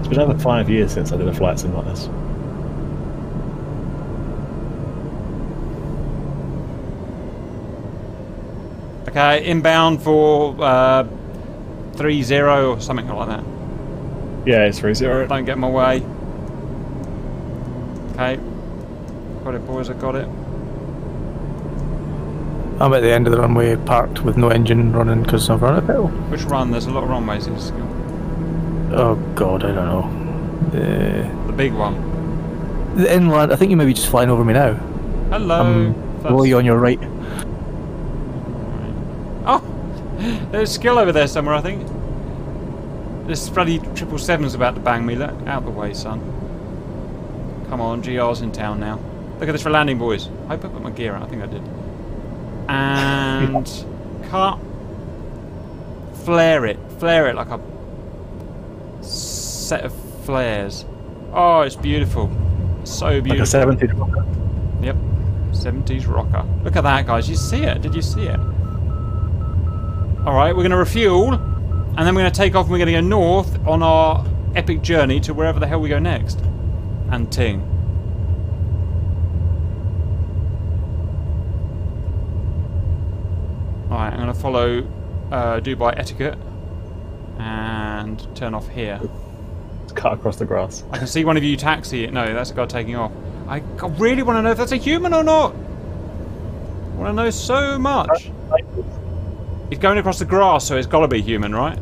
It's been over 5 years since I did a flight sim like this. Okay, inbound for 30 or something like that. Yeah, it's 30. Don't get in my way. Okay, got it, boys. I got it. I'm at the end of the runway, parked with no engine running because I've run out of petrol. Which run? There's a lot of runways in this game. Oh God, I don't know. The big one. The inland. I think you may be just flying over me now. Hello. Roll you on your right. Oh, there's skill over there somewhere. I think. This bloody 777's about to bang me. Look out the way, son. Come on, GR's in town now. Look at this for landing, boys. I hope I put my gear out. I think I did. And cut, flare it like a set of flares. Oh, it's beautiful, so beautiful. Like a 70s rocker. Yep, 70s rocker. Look at that, guys. You see it? Did you see it? All right, we're going to refuel, and then we're going to take off. And we're going to go north on our epic journey to wherever the hell we go next. And ting. Alright, I'm going to follow Dubai etiquette and turn off here. Cut across the grass. I can see one of you taxi. No, that's a guy taking off. I really want to know if that's a human or not. I want to know so much. It's going across the grass, so it's got to be human, right?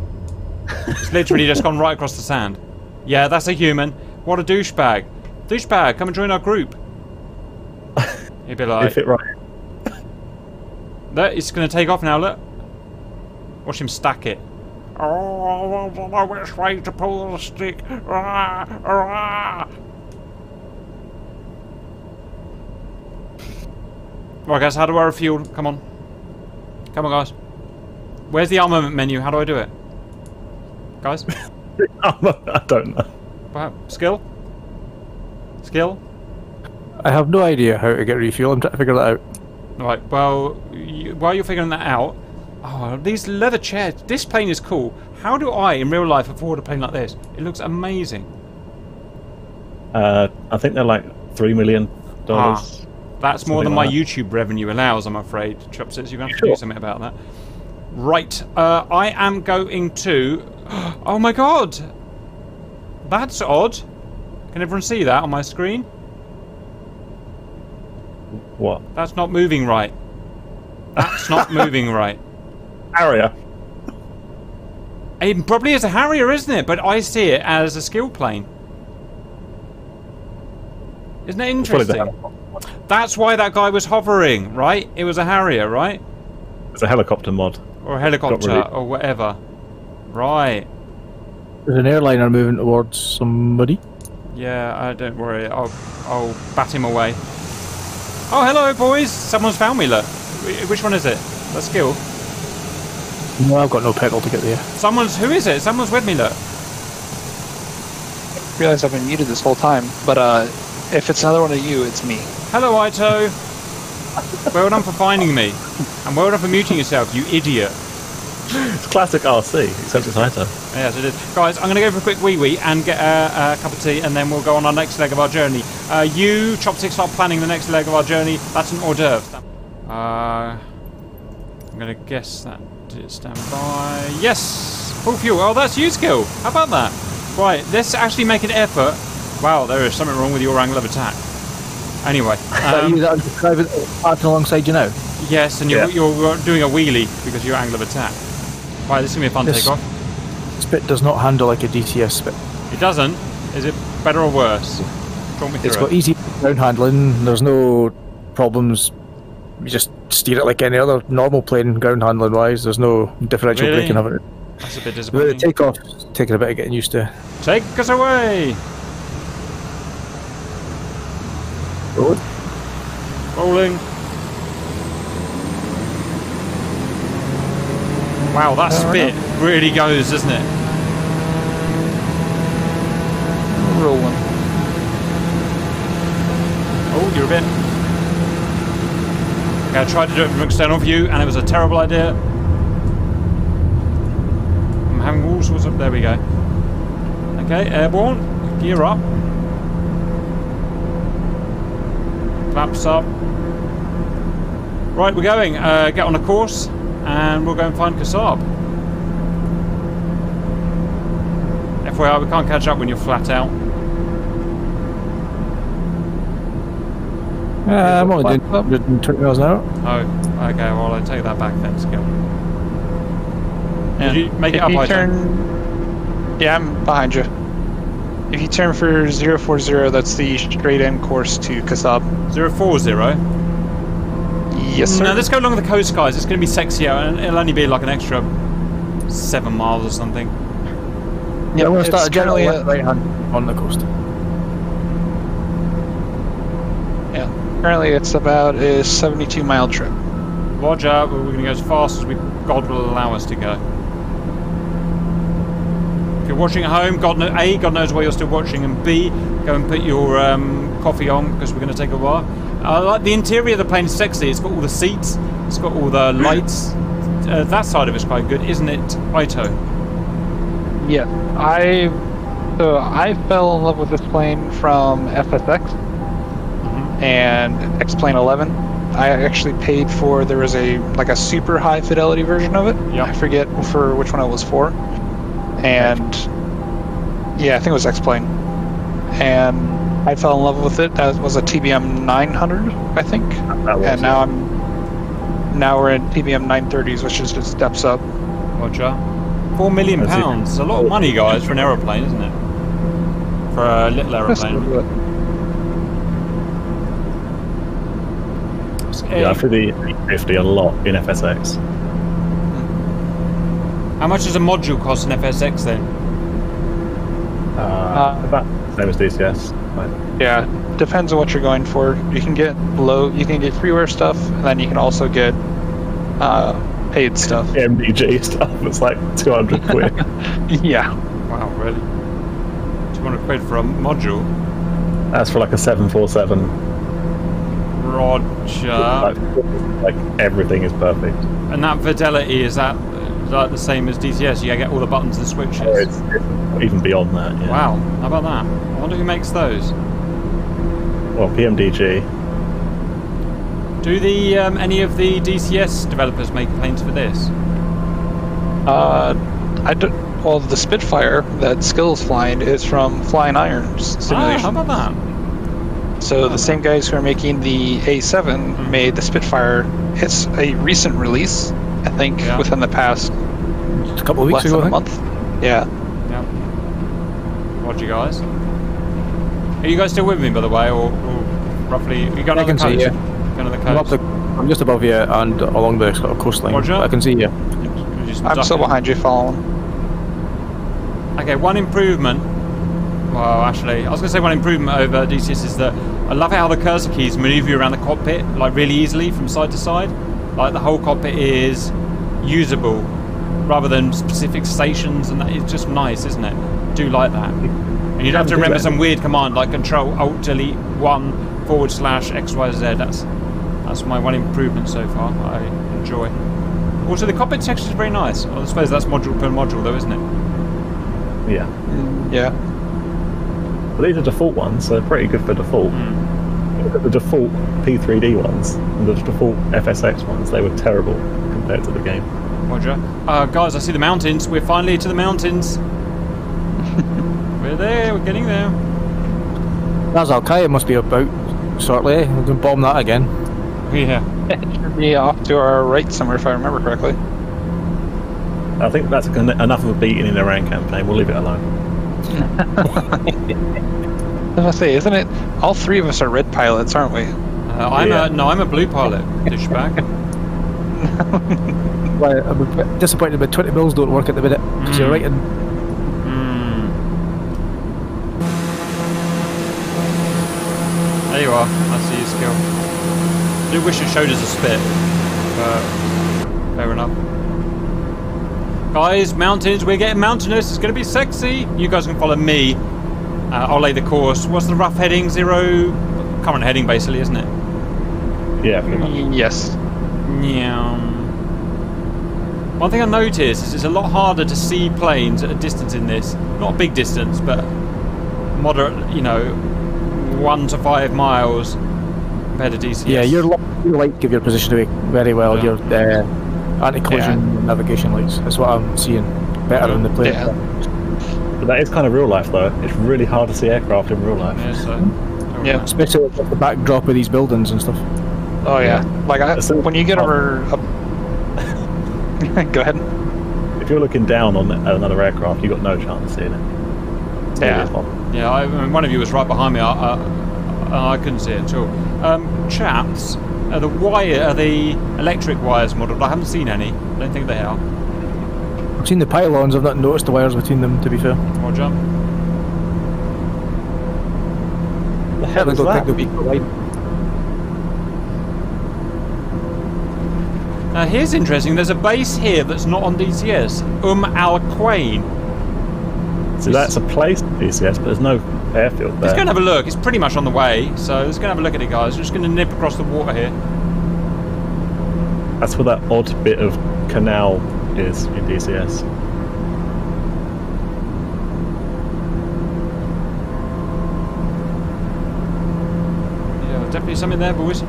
It's literally just gone right across the sand. Yeah, that's a human. What a douchebag. Douchebag, come and join our group. You'd be like... If it right. It's going to take off now, look. Watch him stack it. Oh, which way to pull the stick? Right, guys, how do I refuel? Come on. Come on, guys. Where's the armament menu? How do I do it? Guys? I don't know. Wow. Skill? Skill? I have no idea how to get refuel. I'm trying to figure that out. Right, well, while you're figuring that out... Oh, these leather chairs. This plane is cool. How do I, in real life, afford a plane like this? It looks amazing. I think they're like $3 million. That's something more than like my YouTube revenue allows, I'm afraid. Chopsits, you're going to have to do something about that. Right, I am going to... Oh my god! That's odd. Can everyone see that on my screen? What? That's not moving right. That's not moving right. Harrier. It probably is a Harrier, isn't it? But I see it as a skill plane. Isn't it interesting? That's why that guy was hovering, right? It was a Harrier, right? It's a helicopter mod. Or a helicopter, or whatever. Right. There's an airliner moving towards somebody. Yeah, don't worry. I'll bat him away. Oh, hello, boys! Someone's found me, look. Which one is it? That's skill. No, I've got no pedal to get there. Someone's... Who is it? Someone's with me, look. I realise I've been muted this whole time, but if it's another one of you, it's me. Hello, Ito. Well done for finding me. And well done for muting yourself, you idiot. It's classic RC, except it's Ito. Yes, it is. Guys, I'm going to go for a quick wee-wee and get a cup of tea, and then we'll go on our next leg of our journey. You, Chopstick, start planning the next leg of our journey. That's an hors d'oeuvre. I'm going to guess that did stand by. Yes! Full fuel. Oh, that's you, Skill. How about that? Right, let's actually make an effort. Wow, there is something wrong with your angle of attack. Anyway, you that driving alongside you now. Yes, and you're doing a wheelie because your angle of attack. Right, this is gonna be a fun takeoff. Spit does not handle like a DCS Spit. It doesn't. Is it better or worse? Talk me through it. Got easy ground handling. There's no problems. You just steer it like any other normal plane, ground handling wise. There's no differential braking of it. That's a bit disappointing. The takeoff's taking a bit of getting used to. Take us away. Road. Rolling. Wow, that spit really goes, doesn't it? Rolling. Oh, you're a bit... Okay, I tried to do it from external view and it was a terrible idea. I'm having all sorts of... There we go. Okay, airborne. Gear up. Flaps up. Right, we're going. Get on a course, and we'll go and find Khasab. FYI, we can't catch up when you're flat out. I'm only doing 120 miles an hour. Oh, okay. Well, I take that back then, Skill. Did you make it up? Yeah, I'm behind you. If you turn for 040, that's the straight end course to Khasab. 040? Yes, sir. Now let's go along the coast, guys. It's going to be sexier, and it'll only be like an extra 7 miles or something. Yeah, we'll start generally right hand on the coast. Yeah, currently it's about a 72-mile trip. Roger, we're going to go as fast as God will allow us to go. If you're watching at home, God knows why you're still watching, and B, go and put your coffee on because we're going to take a while. Like the interior of the plane is sexy. It's got all the seats, it's got all the lights. That side of it's quite good, isn't it, Ito? Yeah, I fell in love with this plane from FSX and X-Plane 11. I actually paid for there was a super high fidelity version of it. Yep. I forget for which one it was for. And yeah, I think it was X-Plane, and I fell in love with it. That was a TBM 900, I think, and now we're in TBM 930s, which is just steps up. Roger. £4 million. It's a lot of money, guys, for an aeroplane, isn't it? For a little aeroplane. Yeah, for the 850 a lot in FSX. How much does a module cost in FSX then? About the same as DCS. Right. Yeah, depends on what you're going for. You can get low, you can get freeware stuff, and then you can also get paid stuff. PMDG stuff. It's like 200 quid. Yeah. Wow, really? 200 quid for a module? That's for like a 747. Roger. Like everything is perfect. And that fidelity, is that the same as DCS? You get all the buttons and switches? Oh, it's even beyond that, yeah. Wow, how about that? I wonder who makes those? Well, PMDG. Do the any of the DCS developers make planes for this? I don't, well, the Spitfire that Skill's flying is from FlyingIron Simulations. Ah, how about that? So the same guys who are making the A7 made the Spitfire. It's a recent release. I think within the past just a couple of weeks ago, a month. Yeah. Yeah. What you guys? Are you guys still with me, by the way, or roughly? You got another coast? Yeah. Got another coast? I'm just above you and along the coastline. Roger. I can see you. I'm still behind you, following. Okay, one improvement. Well, actually, I was going to say one improvement over DCS is that I love how the cursor keys manoeuvre you around the cockpit like really easily from side to side. Like the whole cockpit is usable rather than specific stations, and that is just nice, isn't it? I do like that. And you'd have to remember some weird command like Control Alt Delete 1 / XYZ. That's my one improvement so far. I enjoy. Also, the cockpit texture is very nice. Well, I suppose that's module per module, though, isn't it? Yeah. Yeah. Well, these are default ones, so they're pretty good for default. Look at the default P3D ones and the default FSX ones. They were terrible compared to the game. Roger. Guys, I see the mountains. We're finally to the mountains. We're there. We're getting there. Ras Al Khaimah must be about shortly. Eh? We're going to bomb that again. Yeah. It should be off to our right somewhere, if I remember correctly. I think that's enough of a beating in the Iran campaign. We'll leave it alone. I must say, isn't it? All three of us are red pilots, aren't we? I'm a blue pilot, dishbag. Well, I'm a bit disappointed, but 20 mils don't work at the minute because you're writing. There you are. I see your skill. I do wish it showed us a spit, but fair enough. Guys, mountains. We're getting mountainous. It's going to be sexy. You guys can follow me. I'll lay the course. What's the rough heading? Zero? Current heading, basically, isn't it? Yeah, pretty much. Yes. Yeah. One thing I noticed is it's a lot harder to see planes at a distance in this. Not a big distance, but moderate, you know, 1 to 5 miles compared to DCS. Yeah, your light give your position away very well. Yeah. Your anti-collision navigation lights. That's what I'm seeing better on the plane. Yeah. But that is kind of real life, though. It's really hard to see aircraft in real life. Yeah, so. Yeah. Especially with the backdrop of these buildings and stuff. Oh, yeah. Like, when you get over... Go ahead. If you're looking down on another aircraft, you've got no chance of seeing it. It's yeah, I mean, one of you was right behind me. I couldn't see it at all. Chaps, are the electric wires modelled? I haven't seen any. I don't think they are. I've seen the pylons, I've not noticed the wires between them, to be fair. Roger. The hell is that? Now here's interesting, there's a base here that's not on DCS. Al Quain. So that's a place on DCS, but there's no airfield there. Let's go and have a look, it's pretty much on the way, so let's go and have a look at it, guys. We're just going to nip across the water here. That's where that odd bit of canal is in DCS. Yeah, definitely something there, boys.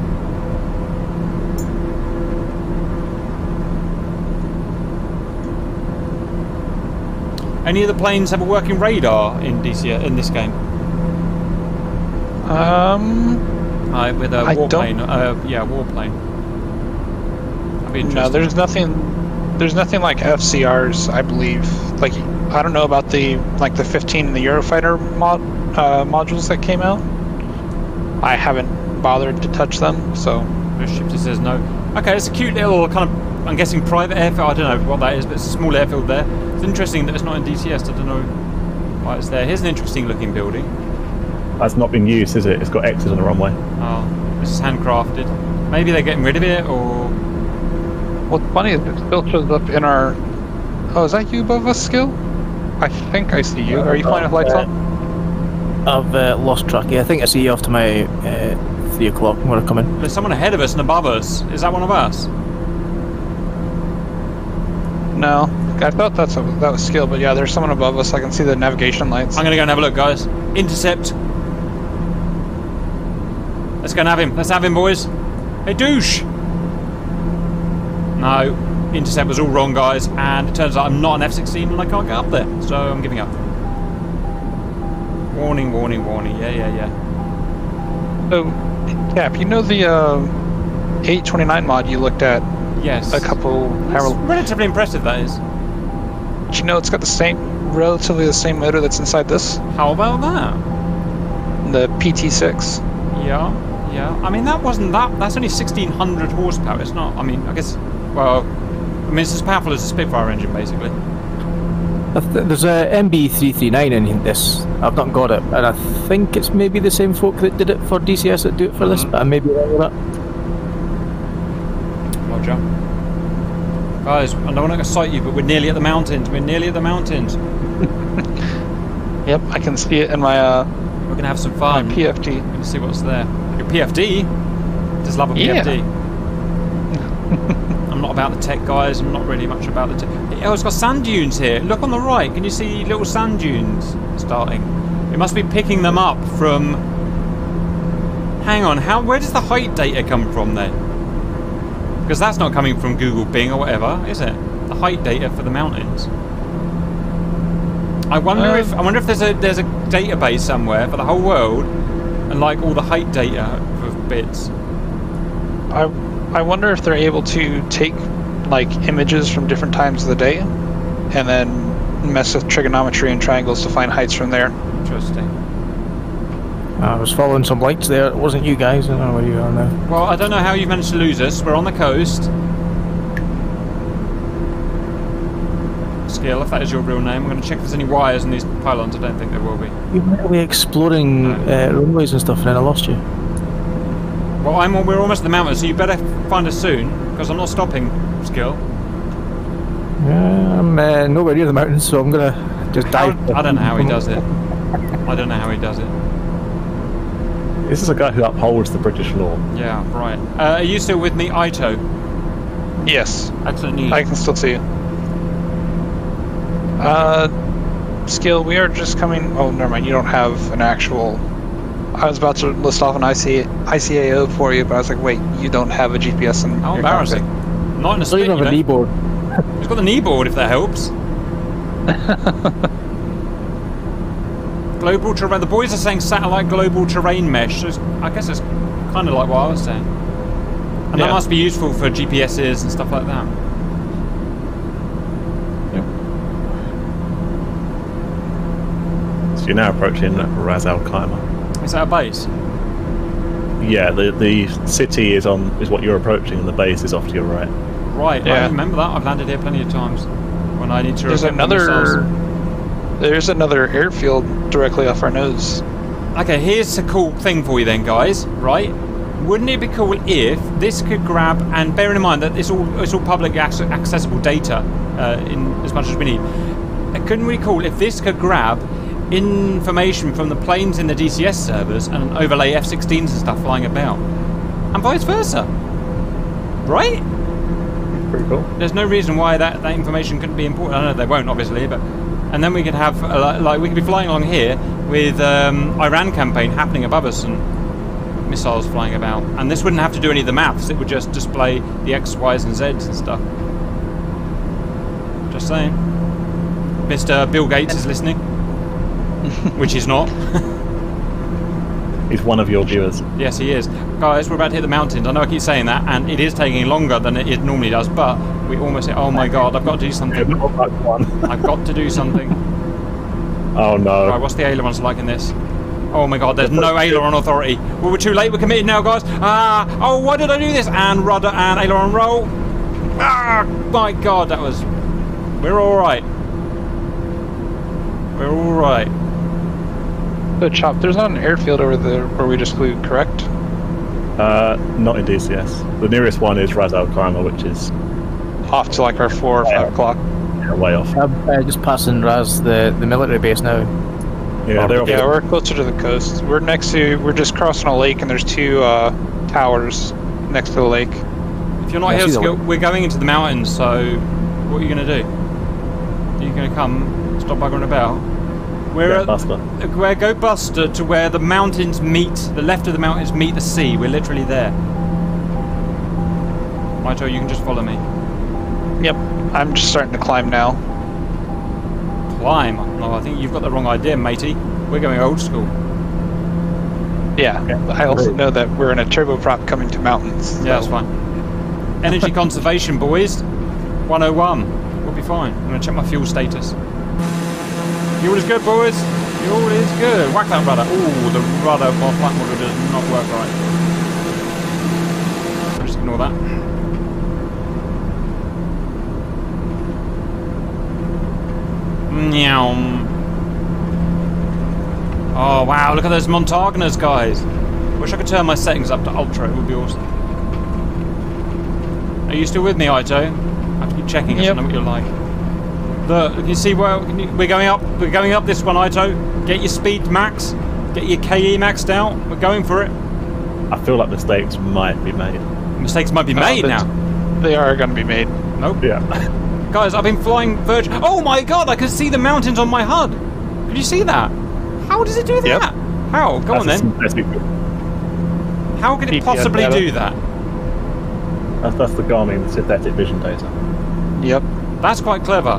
Any of the planes have a working radar in DCS in this game? With a warplane. Yeah, warplane. No, there's nothing. There's nothing like FCRs, I believe. Like, I don't know about the 15 and the Eurofighter modules that came out. I haven't bothered to touch them, so Bush shifter says no. Okay, it's a cute little kind of, I'm guessing, private airfield. I don't know what that is, but it's a small airfield there. It's interesting that it's not in DCS. I don't know why it's there. Here's an interesting looking building. That's not been used, is it? It's got X's on the runway. Oh, this is handcrafted. Maybe they're getting rid of it, or... What's funny is it still shows up in our... Oh, is that you above us, Skill? I think I see you. Are you flying with lights on? I've lost track. Yeah, I think I see you after my 3 o'clock when I come in. There's someone ahead of us and above us. Is that one of us? No. I thought that's that was Skill, but yeah, there's someone above us. I can see the navigation lights. I'm going to go and have a look, guys. Intercept. Let's go and have him. Let's have him, boys. Hey, douche. No. Intercept was all wrong, guys, and it turns out I'm not an F-16 and I can't get up there, so I'm giving up. Warning, warning, warning. Yeah, yeah, yeah. So, Cap, you know the 829 mod you looked at? Yes. A couple... relatively impressive, that is. Do you know it's got the same... relatively the same motor that's inside this? How about that? The PT6. Yeah, yeah. I mean, that wasn't that... That's only 1,600 horsepower. It's not... I mean, I guess... Well... I mean, it's as powerful as a Spitfire engine, basically. There's a MB339 in this. I've not got it, and I think it's maybe the same folk that did it for DCS that do it for this, but I may be wrong with that. Roger. Guys, I don't want to excite you, but we're nearly at the mountains. We're nearly at the mountains. Yep, I can see it in my. We're gonna have some fun. My PFD. We're gonna see what's there. Your PFD. Just love a PFD. Yeah. I'm not about the tech, guys. I'm not really much about the tech. Oh, it's got sand dunes here. Look on the right. Can you see little sand dunes starting? It must be picking them up from... Hang on. How? Where does the height data come from then? Because that's not coming from Google Bing or whatever, is it? The height data for the mountains. I wonder if there's a database somewhere for the whole world, and like all the height data of bits. I wonder if they're able to take like images from different times of the day and then mess with trigonometry and triangles to find heights from there. Interesting. I was following some lights there. It wasn't you guys. I don't know where you are now. Well, I don't know how you've managed to lose us. We're on the coast. Skill, if that is your real name, I'm going to check if there's any wires in these pylons. I don't think there will be. You might be exploring runways and stuff and then I lost you. Well, we're almost at the mountain, so you better find us soon, because I'm not stopping, Skill. Yeah, I'm nowhere near the mountain, so I'm going to just dive. I don't know how he does it. I don't know how he does it. This is a guy who upholds the British law. Yeah, right. Are you still with me, Ito? Yes. Excellent news. I can still see you. Skill, we are just coming... Oh, never mind, you don't have an actual... I was about to list off an ICAO for you, but I was like, wait, you don't have a GPS in your embarrassing. Cockpit. Not in a spin, you don't have a kneeboard. He's got the kneeboard, if that helps. Global terrain. The boys are saying satellite global terrain mesh. So I guess it's kind of like what I was saying. And that must be useful for GPSs and stuff like that. Yeah. So you're now approaching Ras Al Khaimah. Is that a base? Yeah, the city is what you're approaching, and the base is off to your right. Right, yeah. I remember that. I've landed here plenty of times when I need to. There's another airfield directly off our nose. Okay, here's a cool thing for you then, guys. Right? Wouldn't it be cool if this could grab, and bearing in mind that it's all public accessible data, in as much as we need. Couldn't we cool if this could grab information from the planes in the DCS servers and overlay F-16s and stuff flying about, and vice versa, right? Pretty cool. There's no reason why that information couldn't be important. I know they won't, obviously, but and then we could have we could be flying along here with Iran campaign happening above us and missiles flying about, and this wouldn't have to do any of the maths. It would just display the X, Y's, and Z's and stuff. Just saying, Mr. Bill Gates is listening. Which he's not. He's one of your viewers. Yes, he is. Guys, we're about to hit the mountains. I know I keep saying that, and it is taking longer than it normally does, but we almost hit... Oh my god, I've got to do something. I've got to do something. Oh no. Right, what's the ailerons like in this? Oh my god, there's no aileron authority. Well, we're too late, we're committed now, guys. Oh, why did I do this? And rudder and aileron roll. Ah, my god, that was... We're alright. We're alright. So, Chop, there's not an airfield over there where we just flew, correct? Not in DCS. The nearest one is Ras Al Khaimah, which is... off to like our 4 or 5 o'clock. Yeah, way off. I'm just passing Ras, the military base now. Yeah, yeah, we're closer to the coast. We're next to, we're just crossing a lake, and there's 2 towers next to the lake. If you're not here, so we're going into the mountains, so what are you going to do? Are you going to come stop buggering about? We're at Buster. We're Go Buster to where the mountains meet, the left of the mountains meet the sea. We're literally there. Mito, you can just follow me. Yep, I'm just starting to climb now. Climb? No, I think you've got the wrong idea, matey. We're going old school. Yeah, I also know that we're in a turboprop coming to mountains. So. Yeah, that's fine. Energy conservation, boys. 101. We'll be fine. I'm going to check my fuel status. Fuel is good, boys. Fuel is good. Whack that rudder. Ooh, the rudder of my flight model does not work right. I'll just ignore that. Oh wow, look at those Montagners, guys. Wish I could turn my settings up to ultra, it would be awesome. Are you still with me, Ito? I have to keep checking, I don't know what you're like. Look, you see, well, we're going up this one, Ito. Get your speed max, get your KE maxed out, we're going for it. I feel like mistakes might be made. Mistakes might be made now. They are going to be made. Nope. Yeah. Guys, I've been flying Virgin. Oh my god, I can see the mountains on my HUD. Could you see that? How does it do that? Yep. How? Go on then. How could it possibly do that? That's the Garmin synthetic vision data. Yep. That's quite clever.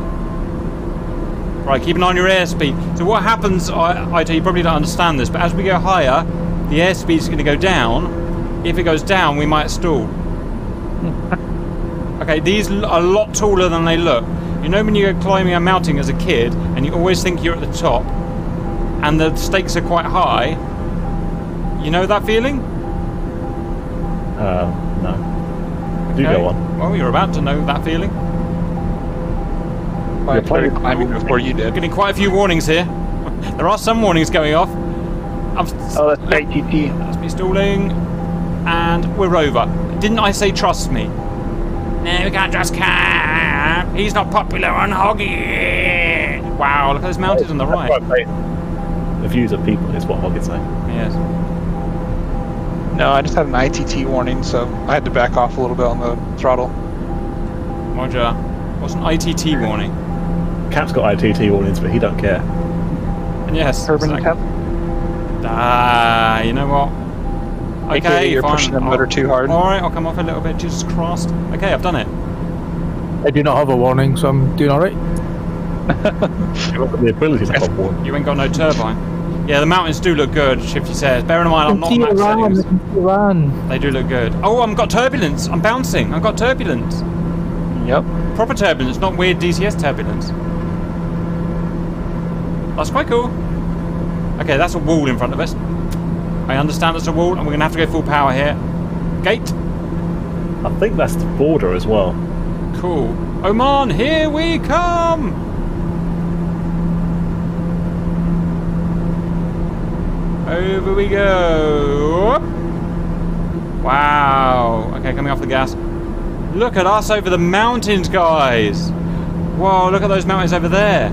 Right, keep an eye on your airspeed. So what happens, I you probably don't understand this, but as we go higher, the airspeed's going to go down. If it goes down, we might stall. Okay, these are a lot taller than they look. You know when you go climbing a mountain as a kid and you always think you're at the top and the stakes are quite high? You know that feeling? No. Do go on. Well, you're about to know that feeling. You're probably climbing before you did. Getting quite a few warnings here. There are some warnings going off. Oh, that's ATT. That's me stalling. And we're over. Didn't I say trust me? No, we can't trust Cap. He's not popular on Hoggy. Wow, look at those mountains on the right. The views of people is what Hoggy's saying. Yes. No, I just had an ITT warning, so I had to back off a little bit on the throttle. Roger. What's an ITT warning? Cap's got ITT warnings, but he don't care. And yes. Urban Cap. Ah, you know what? Okay, you're pushing the motor too hard. Alright, I'll come off a little bit, Jesus Christ. Okay, I've done it. I do not have a warning, so I'm doing alright. The ability to have a warning. You ain't got no turbine. Yeah, the mountains do look good, Shifty says. Bear in mind, I'm not max settings. They do look good. Oh, I've got turbulence. I'm bouncing. I've got turbulence. Yep. Proper turbulence, not weird DCS turbulence. That's quite cool. Okay, that's a wall in front of us. I understand it's a wall, and we're going to have to go full power here. Gate. I think that's the border as well. Cool. Oman, here we come! Over we go. Wow. Okay, coming off the gas. Look at us over the mountains, guys. Whoa, look at those mountains over there.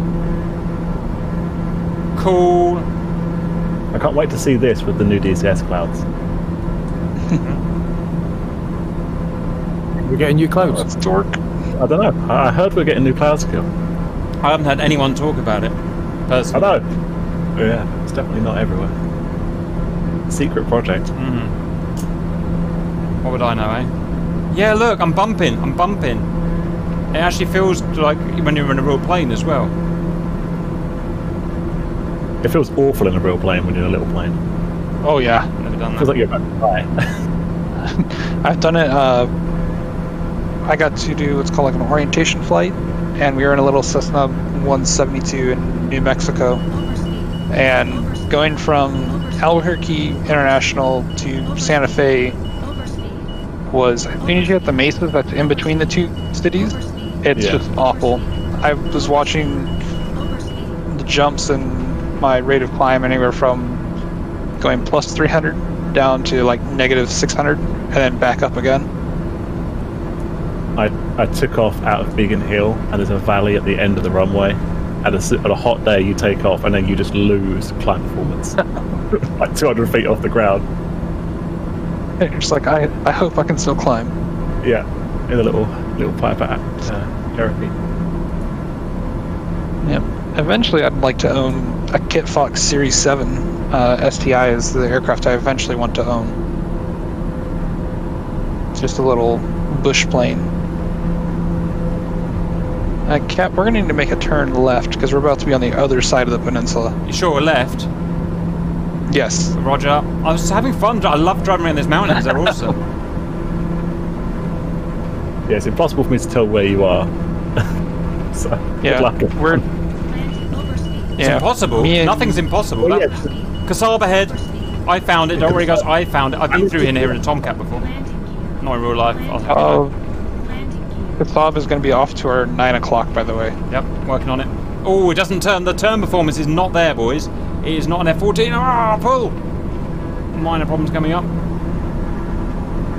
Cool. I can't wait to see this with the new DCS clouds. We're getting new clouds. That's dork. I don't know. I heard we're getting new clouds, Kill. I haven't heard anyone talk about it, personally. I know. Yeah, it's definitely not everywhere. Secret project. Mm-hmm. What would I know, eh? Yeah, look, I'm bumping. I'm bumping. It actually feels like when you're in a real plane as well. It feels awful in a real plane when you're in a little plane. Oh yeah, I've never done that. Feels like you're about to die. I've done it. I got to do what's called like an orientation flight, and we were in a little Cessna 172 in New Mexico, and going from Albuquerque International to Santa Fe was, I think you get the mesas that's in between the two cities. It's just awful. I was watching the jumps and my rate of climb anywhere from going plus 300 down to like negative 600 and then back up again. I took off out of Biggin Hill and there's a valley at the end of the runway. On a hot day, you take off and then you just lose climb performance. Like 200 feet off the ground. It's just like, I hope I can still climb. Yeah, in a little pipe at therapy. Yeah. Eventually, I'd like to own a Kit Fox Series 7. STI is the aircraft I eventually want to own. It's just a little bush plane. Cap, we're going to need to make a turn left, because we're about to be on the other side of the peninsula. You sure we're left? Yes. Roger. I was having fun. I love driving around these mountains. They're awesome. Yeah, it's impossible for me to tell where you are. So, yeah. Good luck. It's impossible. Nothing's impossible. Well, Khasab ahead. I found it. Don't worry, guys. I found it. I've been through in here in a Tomcat before. Not in real life. Oh. Khasab is going to be off to our 9 o'clock, by the way. Yep, working on it. Oh, it doesn't turn. The turn performance is not there, boys. It is not an F-14. Ah, pull! Minor problems coming up.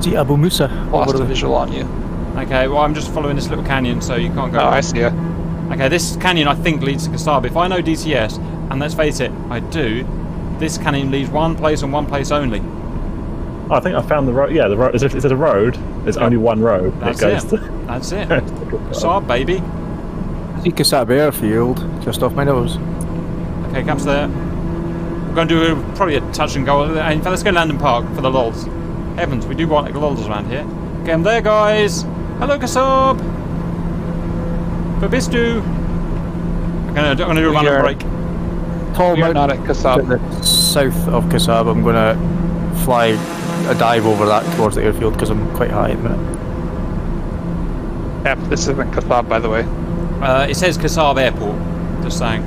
See Abu Musa. Lost the visual on you. Okay, well, I'm just following this little canyon, so you can't go. Oh, I see it. Okay, this canyon, I think, leads to Khasab. If I know DCS, and let's face it, I do, this canyon leads one place and one place only. I think I found the road. Yeah, the road. Is it a road? There's only one road. That's it. That's it. Khasab, baby. I see Khasab airfield just off my nose. Okay, Cap's there. We're going to do probably a touch and go. In fact, let's go Landon Park for the lols. Heavens, we do want like lols around here. Okay, I'm there, guys. Hello, Khasab. Babistu. Okay, I'm going to do a run break. We're not at Khasab. South of Khasab, I'm going to fly a dive over that towards the airfield because I'm quite high at the minute. Yep, this isn't Khasab, by the way. It says Khasab Airport, just saying.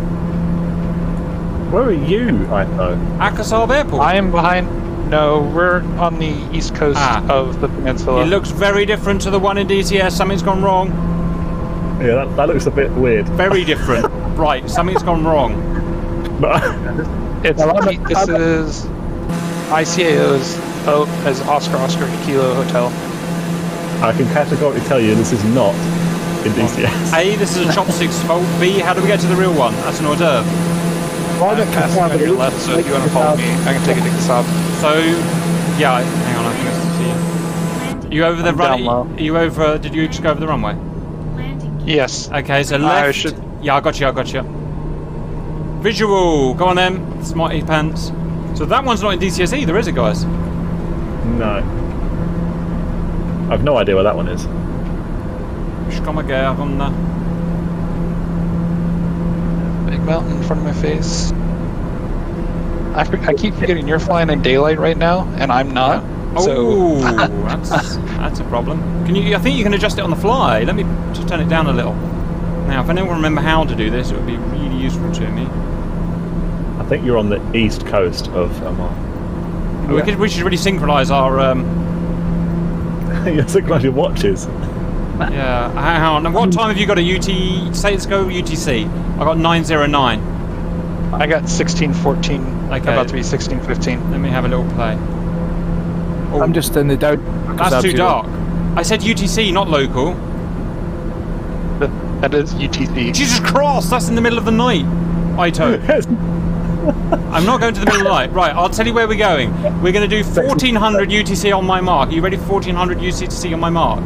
Where are you, Ipo? At Khasab Airport. I am behind. No, we're on the east coast of the peninsula. It looks very different to the one in DCS. Something's gone wrong. Yeah, that looks a bit weird. Very different. Right, something's gone wrong. This is ICAO's. Oh, as Oscar Kilo Hotel. I can categorically tell you this is not in DCS. A, this is a chopstick's fault. B, how do we get to the real one? That's an hors d'oeuvre. Well, I'm passing over your left, so if you want to follow me, I can take a ticket sub. So, yeah, hang on, I think I can see you. You over the runway? You over? Did you just go over the runway? Yes. Okay, so left. Yeah, I got you. Visual. Go on then, smarty pants. So that one's not in DCS either, is it, guys? No. I've no idea where that one is. Big mountain in front of my face. I keep forgetting you're flying in daylight right now, and I'm not. Oh, so. that's a problem. I think you can adjust it on the fly. Let me just turn it down a little. Now, if anyone remember how to do this, it would be really useful to me. I think you're on the east coast of Oman. We should really synchronise our... synchronise your watches. Yeah, hang on. And what time have you got a UT... Say let's go UTC. I got 9:09. I got 16:14. Okay. I'm about to be 16:15. Let me have a little play. Oh, I'm just in the doubt. That's too dark. I said UTC, not local. That is UTC. Jesus Christ, that's in the middle of the night. Ito. I'm not going to the middle light. Right, I'll tell you where we're going. We're going to do 1400 UTC on my mark. Are you ready for 1400 UTC on my mark?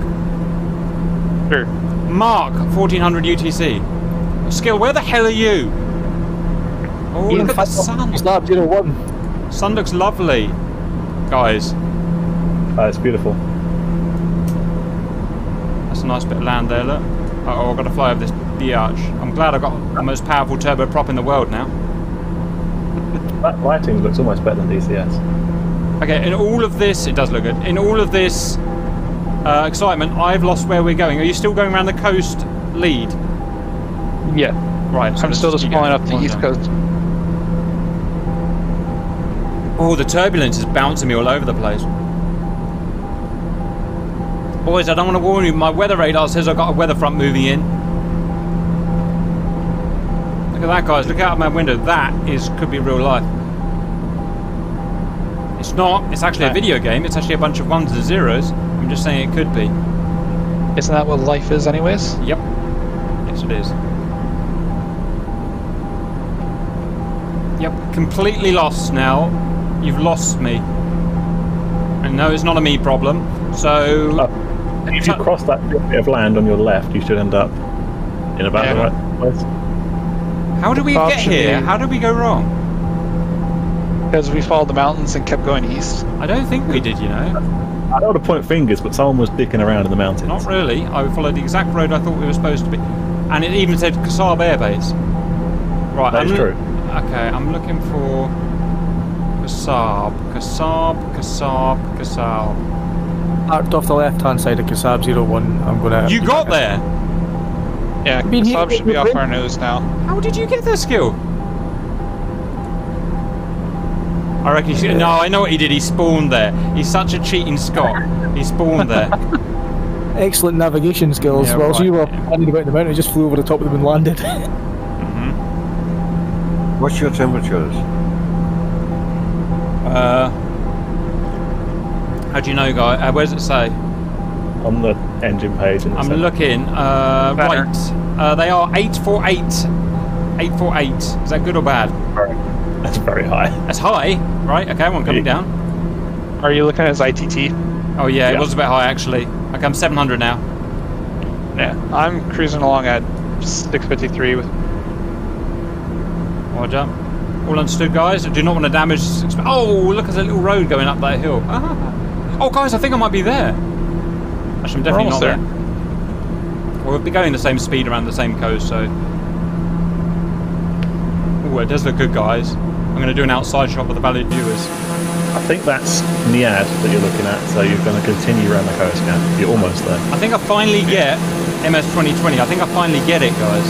Sure. Mark 1400 UTC. Skill, where the hell are you? Oh, look at the sun. Sun looks lovely, guys. It's beautiful. That's a nice bit of land there, look. Uh-oh, I've got to fly over this biatch. I'm glad I've got the most powerful turboprop in the world now. That lighting looks almost better than DCS. Okay, in all of this, it does look good. In all of this excitement, I've lost where we're going. Are you still going around the coast lead? Yeah. Right. I'm still just following up the east coast. Oh, the turbulence is bouncing me all over the place. Boys, I don't want to warn you, my weather radar says I've got a weather front moving in. Look at that, guys. Look out my window. That is, could be real life. It's not. It's actually a video game. It's actually a bunch of ones and zeros. I'm just saying it could be. Isn't that what life is anyways? Yep. Yes, it is. Yep. Completely lost now. You've lost me. And no, it's not a me problem. So... if you cross that bit of land on your left, you should end up in about the right place. How did we get here? How did we go wrong? Because we followed the mountains and kept going east. I don't think we did, you know. I don't want to point fingers, but someone was dicking around in the mountains. Not really. I followed the exact road I thought we were supposed to be. And it even said Khasab Air Base. Right, that is true. Okay, I'm looking for Khasab. Khasab, Khasab, Khasab. Parked off the left-hand side of Khasab 01. I'm going to... You got there? Yeah, Khasab should be off our nose now. How did you get that skill? I reckon he should, no, I know what he did, he spawned there. He's such a cheating Scot. He spawned there. Excellent navigation skills. Yeah, whilst you were running about the mountain, he just flew over the top of them and landed. What's your temperatures? How do you know, guy? Where does it say? On the engine page. I'm looking. Right. They are 848. 848. Is that good or bad? That's very high. That's high? Right. Okay, I'm coming down. Are you looking at his ITT? Oh, yeah. It was a bit high, actually. Okay, I'm 700 now. Yeah. I'm cruising along at 653 with... Roger. All understood, guys. I do not want to damage... Oh, look at the little road going up that hill. Ah. Oh, guys, I think I might be there. Actually, I'm definitely not there. We'll be going the same speed around the same coast, so... Ooh, it does look good, guys. I'm going to do an outside shot with the valued viewers. I think that's Riyadh that you're looking at, so you're going to continue around the coast now. You're almost there. I think I finally get MS 2020. I think I finally get it, guys.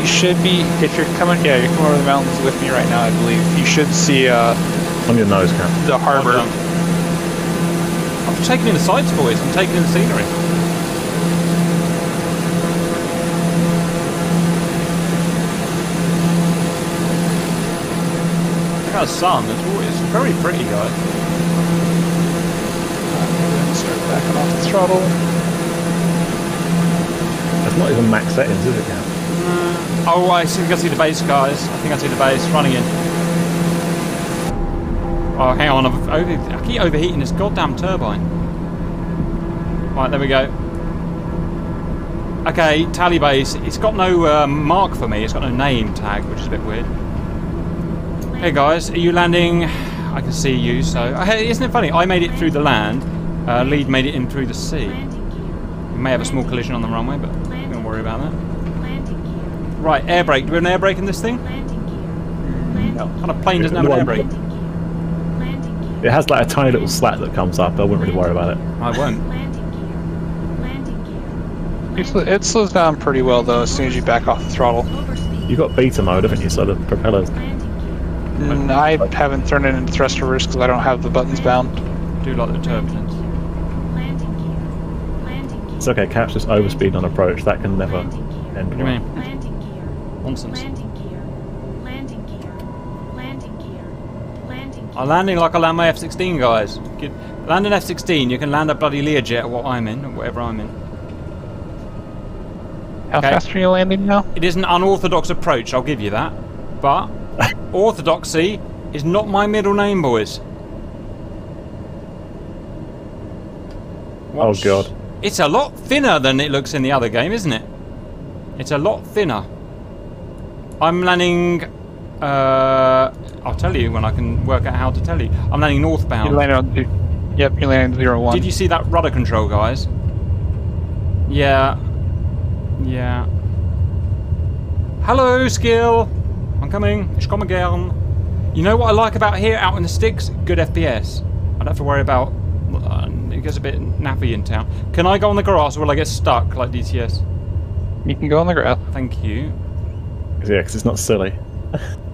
You should be... If you're coming... Yeah, you're coming over the mountains with me right now, I believe. You should see... on your nose, Cam. The harbour. I'm taking in the sights, boys. I'm taking in the scenery. Look at the sun. It's very pretty, guys. Start backing off the throttle. That's not even max settings, is it, Cam? Oh, I think I see the base, guys. I think I see the base running in. Oh, hang on, I keep overheating this goddamn turbine. Right, there we go. Okay, tally base. It's got no mark for me, it's got no name tag, which is a bit weird. Hey guys, are you landing? I can see you, so... Hey, isn't it funny? I made it through the land, Lead made it in through the sea. We may have a small collision on the runway, but don't worry about that. Right, air brake. Do we have an air brake in this thing? No. What kind of plane doesn't have an air brake? It has like a tiny little slat that comes up. I wouldn't really worry about it. I won't. It slows down pretty well though as soon as you back off the throttle. You've got beta mode, haven't you? So the propellers... I haven't turned it into thrust reverse because I don't have the buttons bound. I do like the turbulence. It's okay, Cap's just overspeed on approach. That can never end. What do you mean? Nonsense. I'm landing like I land my F-16, guys. Land an F-16, you can land a bloody Learjet or what I'm in, or whatever I'm in. How fast are you landing now? It is an unorthodox approach, I'll give you that. But orthodoxy is not my middle name, boys. Watch. Oh god. It's a lot thinner than it looks in the other game, isn't it? It's a lot thinner. I'm landing... I'll tell you when I can work out how to tell you. I'm landing northbound. You're landing on, yep, you're landing 01. Did you see that rudder control, guys? Yeah. Yeah. Hello, Skill. I'm coming. Ich komme gern. You know what I like about here, out in the sticks? Good FPS. I don't have to worry about... it gets a bit nappy in town. Can I go on the grass or will I get stuck like DCS? You can go on the grass. Thank you. Yeah, because it's not silly.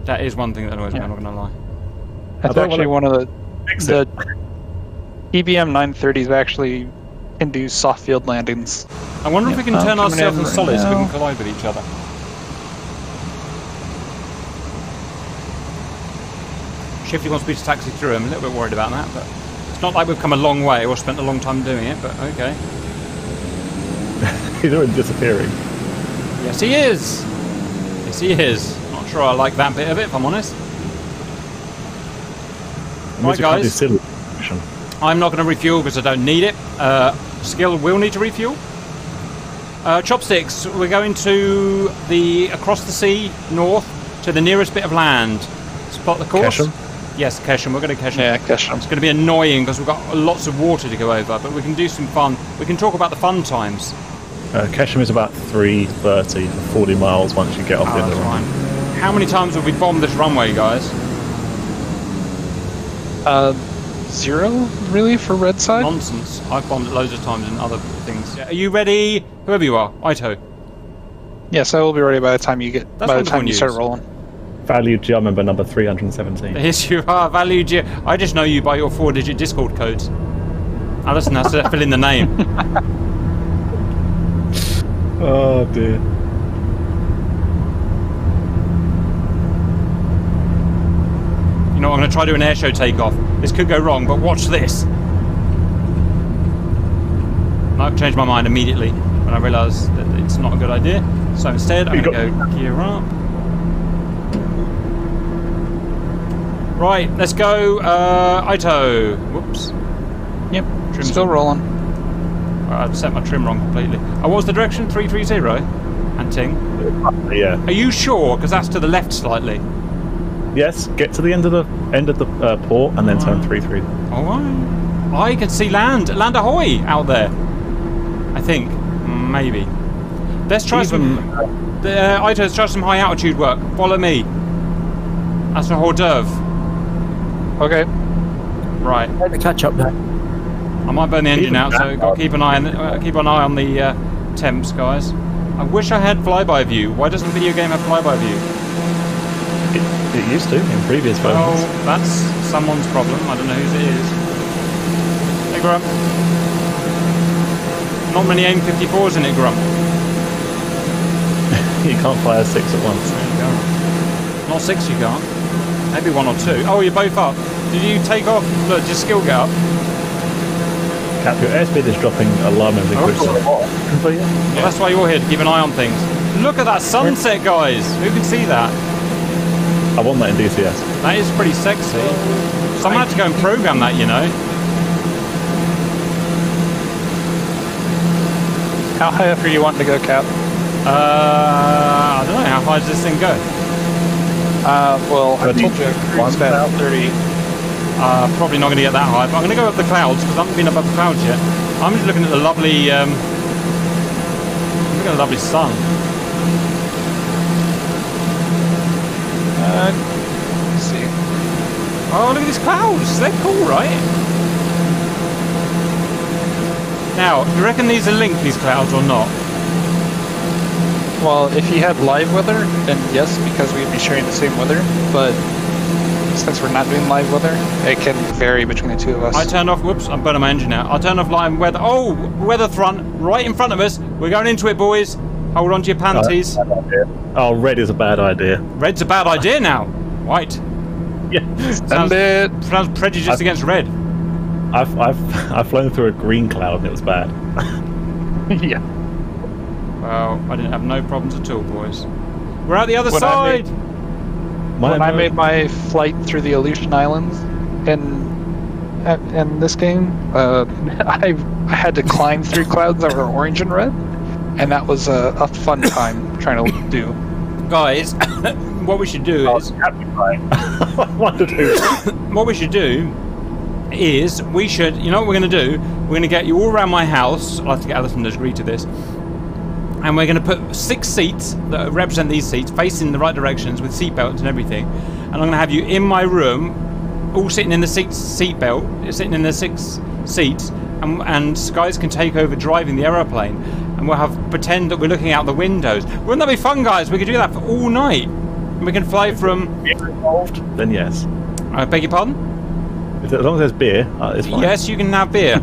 That is one thing that annoys me, I'm not going to lie. That's actually one of the TBM 930s actually can do soft field landings. I wonder if we can turn ourselves in solid so we can collide with each other. Shifty wants me to taxi through him. I'm a little bit worried about that, but it's not like we've come a long way or spent a long time doing it, but okay. He's already disappearing. Yes, he is! Yes, he is. Not sure I like that bit of it, if I'm honest. Right, guys. I'm not going to refuel because I don't need it. Skill will need to refuel. Chopsticks, we're going to the across the sea north to the nearest bit of land. Spot the course. Qeshm? Yes, Qeshm. We're going to Qeshm. Yeah, Qeshm. It's going to be annoying because we've got lots of water to go over, but we can do some fun. We can talk about the fun times. Qeshm is about 3:30 for 40 miles once you get off the other one. How many times have we bombed this runway, guys? Zero, really, for red side? Nonsense. I've bombed it loads of times in other things. Yeah. Are you ready? Whoever you are, Ito. Yes, I will be ready by the time you get. That's by the time you start rolling. Valued GR member number 317. Yes, you are. Valued GR. I just know you by your 4-digit Discord codes. Alison has to fill in the name. Oh dear. You know, I'm going to try to do an airshow takeoff. This could go wrong, but watch this. And I've changed my mind immediately when I realised that it's not a good idea. So instead, I'm going to go gear up. Right, let's go, Ito. Whoops. Yep, trim still rolling. I've set my trim wrong completely. Oh, what was the direction? 330? And ting? Yeah. Are you sure? Because that's to the left slightly. Yes, get to the end of the port and then turn 33. All right. I can see land ahoy out there. I think maybe. Let's try some. Let's try some high altitude work. Follow me. That's a hors d'oeuvre. Okay. Right. Let me catch up there. I might burn the engine out, so got to keep an eye on the temps, guys. I wish I had flyby view. Why doesn't the video game have flyby view? It used to in previous versions. Well, that's someone's problem. I don't know whose it is. Hey, Grump. Not many AIM-54s in it, Grump. You can't fly a 6 at once. There you go. Not 6 you can't. Maybe 1 or 2. Oh, you're both up. Did you take off? Look, just skill gap. Cap, your airspeed is dropping alarmingly quickly. Well, that's why you're here, to keep an eye on things. Look at that sunset, guys. Who can see that? I want that in DCS. That is pretty sexy. Someone had to go and program that, you know. How high up are you wanting to go, Cap? I don't know. How high does this thing go? Well, I think it's about 30. Probably not going to get that high, but I'm going to go up the clouds because I haven't been above the clouds yet. I'm just looking at the lovely, looking at the lovely sun. Let's see. Oh, look at these clouds! They're cool, right? Now, do you reckon these are linked, these clouds, or not? Well, if you had live weather, then yes, because we'd be sharing the same weather, but since we're not doing live weather, it can vary between the two of us. I turn off, whoops, I'm burning my engine now. I turn off live weather. Oh, weather front, right in front of us. We're going into it, boys. Hold on to your panties. Oh, red is a bad idea. Red's a bad idea now. White. Yeah. Sounds prejudiced against red. I've flown through a green cloud and it was bad. Yeah. Well, I didn't have no problems at all, boys. We're out the other side. When I made my flight through the Aleutian Islands in this game, I had to climb through clouds that were orange and red. And that was a fun time trying to do. Guys, what we should do is... What we should do is we should... You know what we're going to do? We're going to get you all around my house. I'll have to get Alison to agree to this. And we're going to put 6 seats that represent these seats facing the right directions with seatbelts and everything. And I'm going to have you in my room, all sitting in the sitting in the six seats. And guys can take over driving the aeroplane, and we'll have pretend that we're looking out the windows. Wouldn't that be fun, guys? We could do that for all night. And we can fly from. If you're involved, then yes. I beg your pardon? As long as there's beer, it's fine. Yes, you can have beer.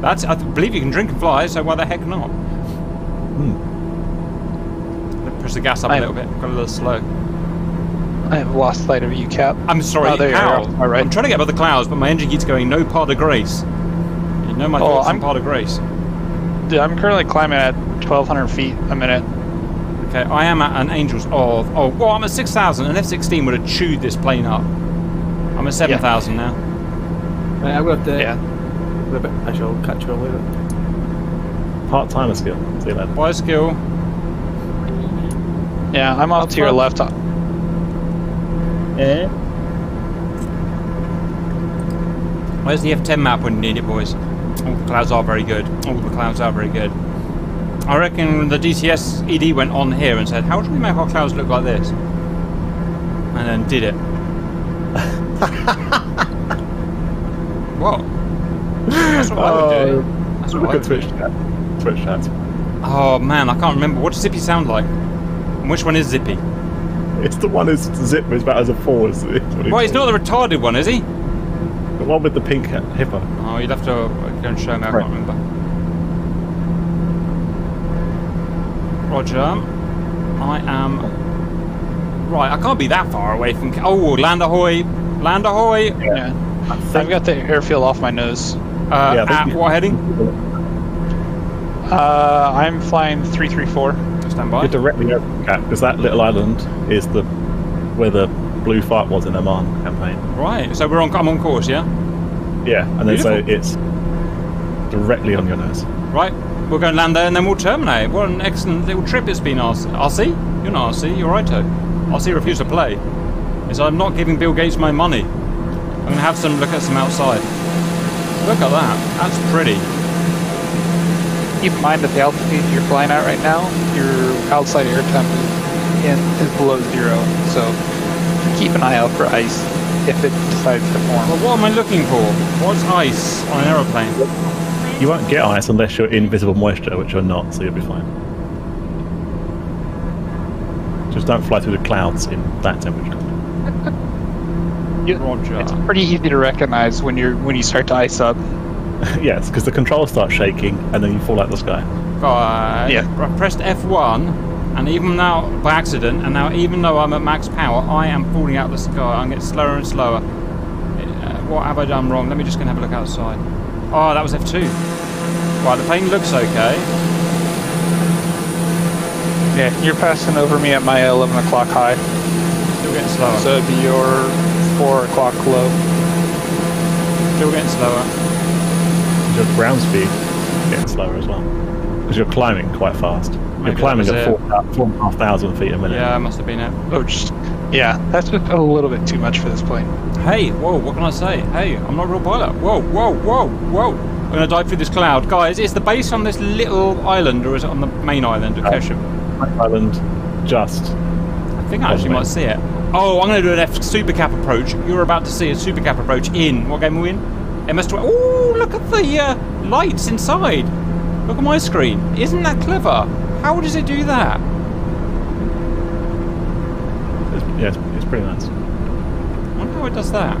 That's, I believe you can drink and fly, so why the heck not? Hmm. Push the gas up a little bit. Got a little slow. I have lost sight of you, Cap. I'm sorry, Al. All right. I'm trying to get above the clouds, but my engine keeps going no part of grace. You know my thoughts on part of grace. Dude, I'm currently climbing at 1,200 feet a minute. Okay, I am at an angel's of... Oh, well, I'm at 6,000. An F-16 would have chewed this plane up. I'm at 7,000 now. Mate, I'm going to have to... Yeah. I shall catch you on with it. Part-timer skill. See you later. By skill. Yeah, I'm off to your left. Yeah. Where's the F10 map when you need it, boys? All the clouds are very good. All the clouds are very good. I reckon the DCS ED went on here and said, how should we make our clouds look like this? And then did it. What? That's what I would do. That's what I Twitch chat. Twitch chat. Oh man, I can't remember. What does Zippy sound like? And which one is Zippy? It's the one whose zip is about as a four as it. Well, he's not the retarded one, is he? The one with the pink hippo. Oh, you'd have to go and show me. I can't remember. Roger. I am... Right, I can't be that far away from... Oh, land ahoy! Land ahoy! Yeah. I've got the airfield off my nose. At what heading? I'm flying 334. Standby. You're directly over the cap, because that little island is the where the blue fight was in Oman campaign. Right, so we're on. I'm on course, yeah. Yeah, and then so it's directly on your nose. Right, we're going to land there, and then we'll terminate. What an excellent little trip it's been, RC. You're not RC, you're righto. RC refused to play. It's I'm not giving Bill Gates my money. I'm going to have some look at some outside. Look at that. That's pretty. Keep in mind that the altitude you're flying at right now, your outside air temp is below zero, so keep an eye out for ice if it decides to form. Well, what am I looking for? What's ice on an aeroplane? You won't get ice unless you're in visible moisture, which you're not, so you'll be fine. Just don't fly through the clouds in that temperature. Roger. It's pretty easy to recognize when you start to ice up. Yes, because the controls start shaking and then you fall out the sky. Yeah. I pressed F1 and even now by accident, and now even though I'm at max power, I am falling out the sky. I'm getting slower and slower. What have I done wrong? Let me just go and have a look outside. Oh, that was F2. Right, the plane looks okay. Yeah, you're passing over me at my 11 o'clock high. Still getting slower. So it'd be your 4 o'clock low. Still getting slower. Your ground speed gets slower as well because you're climbing quite fast. You're climbing at 4,500 feet a minute. Yeah, that must have been it. Oh, yeah, that's just a little bit too much for this plane. Hey, whoa! What can I say? Hey, I'm not a real pilot. Whoa, whoa, whoa, whoa! I'm gonna dive through this cloud, guys. Is the base on this little island, or is it on the main island of Qeshm? Island, just. I think I actually might see it. Oh, I'm gonna do an F supercap approach. You're about to see a supercap approach in what game are we in? MS12. Oh, look at the lights inside. Look at my screen. Isn't that clever? How does it do that? It's pretty nice. I wonder how it does that.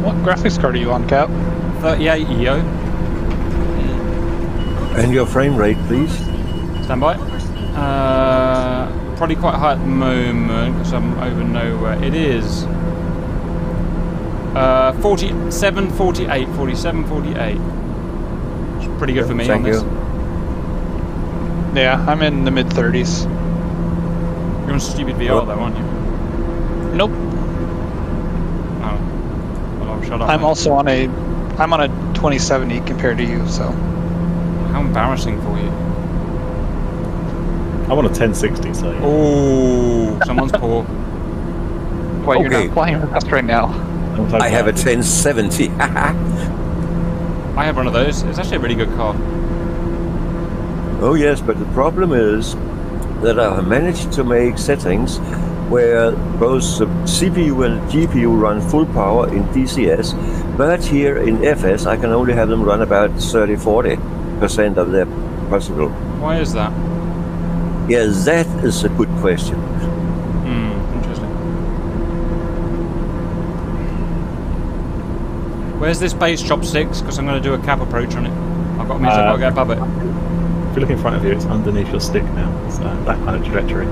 What graphics card are you on, Cap? 38 EO. And your frame rate, please. Stand by. Probably quite high at the moment because I'm over nowhere. It is. 47, 48, 47, 48. It's pretty good for me on this. Yeah, I'm in the mid 30s. You're on stupid VR though, aren't you? Nope. Oh. Well, I'll shut up. I'm also on a 2070 compared to you, so. How embarrassing for you. I'm on a 1060, so. Yeah. Oh, someone's poor. Wait, okay. You're not flying with us right now. I have a 1070. I have one of those. It's actually a really good car. Oh yes, but the problem is that I have managed to make settings where both the CPU and the GPU run full power in DCS, but here in FS I can only have them run about 30–40% of their possible. Why is that? Yeah, that is a good question. Hmm, interesting. Where's this base chopsticks? Because I'm going to do a cap approach on it. I've got to go above it. If you look in front of you, it's underneath your stick now. It's that kind of trajectory.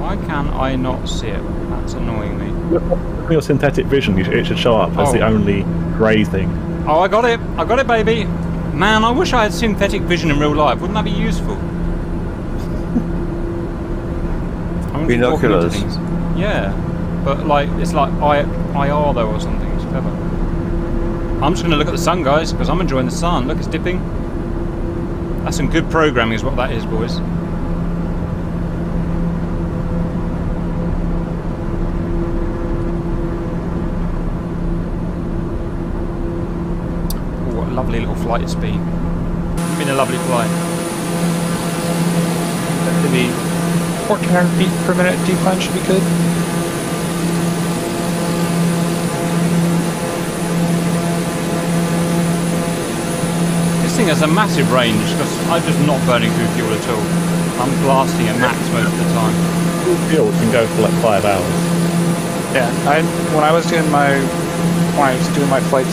Why can I not see it? That's annoying me. Look, your synthetic vision, it should show up as the only grey thing. Oh, I got it. I got it, baby. Man, I wish I had synthetic vision in real life. Wouldn't that be useful? Binoculars. Yeah, but like it's like IR though or something. It's clever. I'm just going to look at the sun, guys, because I'm enjoying the sun. Look, it's dipping. That's some good programming, is what that is, boys. Oh, what a lovely little flight it's been. It's been a lovely flight. Definitely. 1400 feet per minute decline should be good. This thing has a massive range because I'm just not burning through fuel at all. I'm blasting at max most of the time. Fuel can go for like 5 hours. Yeah, when I started my flight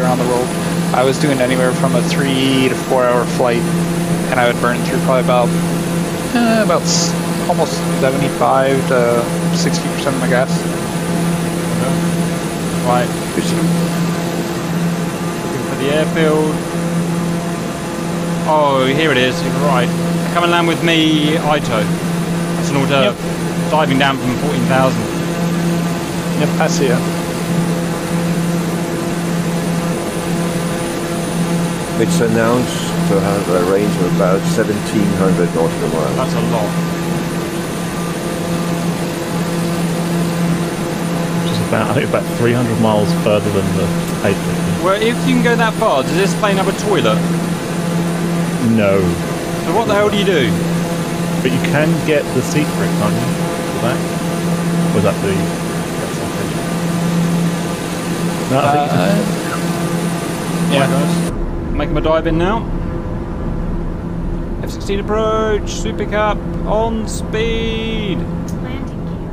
around the world, I was doing anywhere from a 3 to 4 hour flight, and I would burn through probably about almost 75 to 60% of my gas. Right. Looking for the airfield. Oh, here it is. Right. Come and land with me, Ito. That's an hors d'oeuvre. Yep. Diving down from 14,000. Yep, I see it. It's announced to have a range of about 1,700 nautical miles. That's a lot. Which is about, I think, about 300 miles further than the A350. Well, if you can go that far, does this plane have a toilet? No. So what the hell do you do? But you can get the seat for it, can't you? For that? Or is that the... That's no, I think you can... Yeah. Making my dive in now. F-16 approach, super cap, on speed. Landing gear.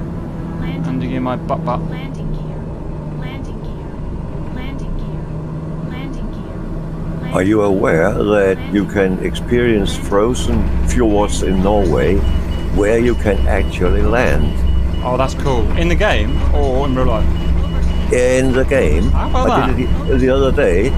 Landing in my butt. Landing gear. Landing gear. Landing gear. Landing gear. Are you aware that you can experience frozen fjords in Norway where you can actually land? Oh, that's cool. In the game or in real life? In the game. How about that? I did it the other day.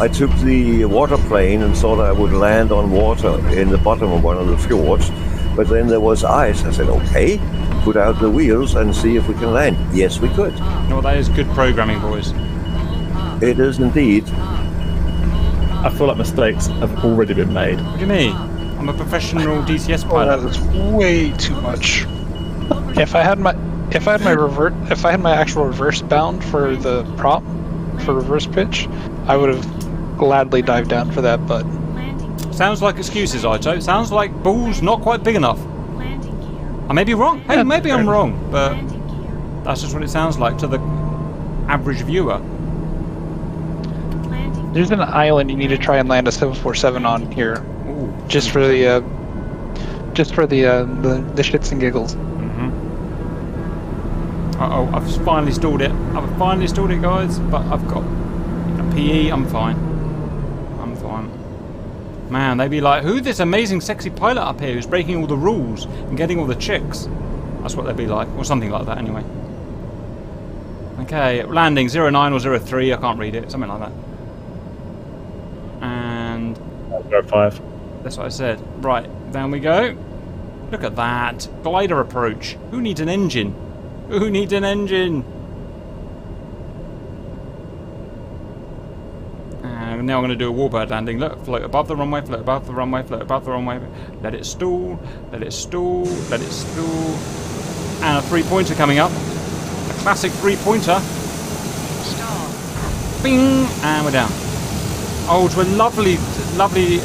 I took the water plane and thought I would land on water in the bottom of one of the fjords, but then there was ice. I said, okay, put out the wheels and see if we can land. Yes, we could. No, that is good programming, boys. It is indeed. I feel like mistakes have already been made. What do you mean? I'm a professional DCS pilot. Oh, that's way too much. If I had my actual reverse bound for the prop, for reverse pitch, I would have gladly dive down for that, but... Sounds like excuses, Ito. Sounds like balls not quite big enough. I may be wrong. Hey, maybe I'm wrong, but that's just what it sounds like to the average viewer. There's an island you need to try and land a 747 on here. Ooh. Just for the shits and giggles. Mm-hmm. Uh-oh, I've finally stalled it. I've finally stalled it, guys, but I've got... PE, I'm fine. I'm fine. Man, they'd be like, who's this amazing sexy pilot up here who's breaking all the rules and getting all the chicks? That's what they'd be like, or something like that anyway. Okay, landing 09 or 03, I can't read it, something like that. And... 05. That's what I said. Right, down we go. Look at that. Glider approach. Who needs an engine? Who needs an engine? Now I'm going to do a warbird landing. Look, float above the runway, float above the runway, float above the runway. Let it stall, let it stall, let it stall. And a three-pointer coming up. A classic three-pointer. Stall. Bing! And we're down. Oh, to a lovely, lovely,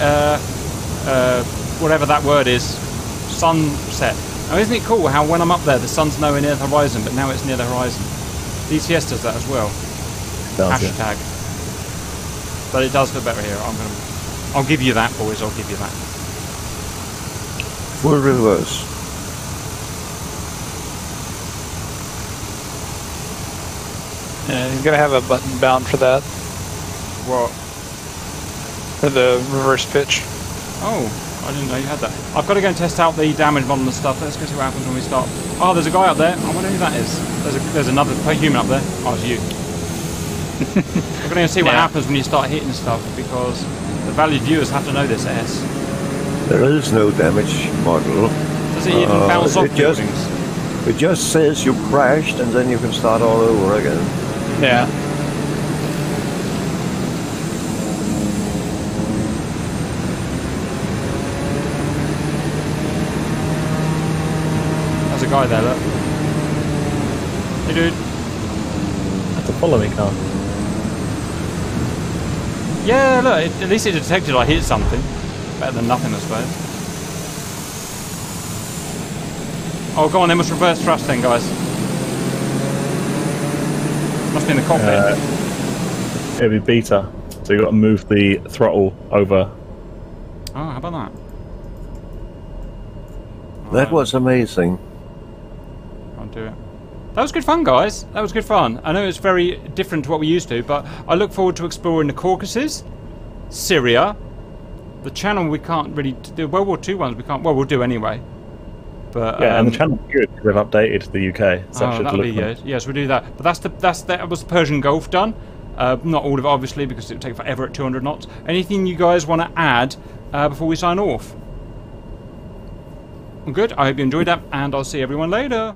whatever that word is, sunset. Now, isn't it cool how when I'm up there, the sun's nowhere near the horizon, but now it's near the horizon. DCS does that as well. Hashtag. It. But it does look better here. I'll give you that, boys. I'll give you that. Full reverse. Yeah, you're gonna have a button bound for that. What? For the reverse pitch. Oh, I didn't know you had that. I've got to go and test out the damage model and stuff. Let's go see what happens when we start. Oh, there's a guy up there. I wonder who that is. There's another human up there. Oh, it's you. We're going to see what happens when you start hitting stuff, because the valued viewers have to know this, S. There is no damage model. Does it even bounce off buildings? It just says you crashed and then you can start all over again. Yeah. There's a guy there, look. Hey, dude. Have to follow me, Carl. Yeah, look, at least it detected I hit something. Better than nothing, I suppose. Oh, go on, they must reverse thrust then, guys. Must be in the cockpit. It'll be beta, so you've got to move the throttle over. Oh, how about that? That was amazing. Can't do it. That was good fun, guys. That was good fun. I know it's very different to what we used to, but I look forward to exploring the Caucasus, Syria, the channel we can't really... The World War II ones we can't... Well, we'll do anyway. But, yeah, and the channel's good because they've updated the UK. So that that'll be good. Yes, yeah, so we'll do that. But that was the Persian Gulf done. Not all of it, obviously, because it would take forever at 200 knots. Anything you guys want to add before we sign off? Well, good. I hope you enjoyed that, and I'll see everyone later.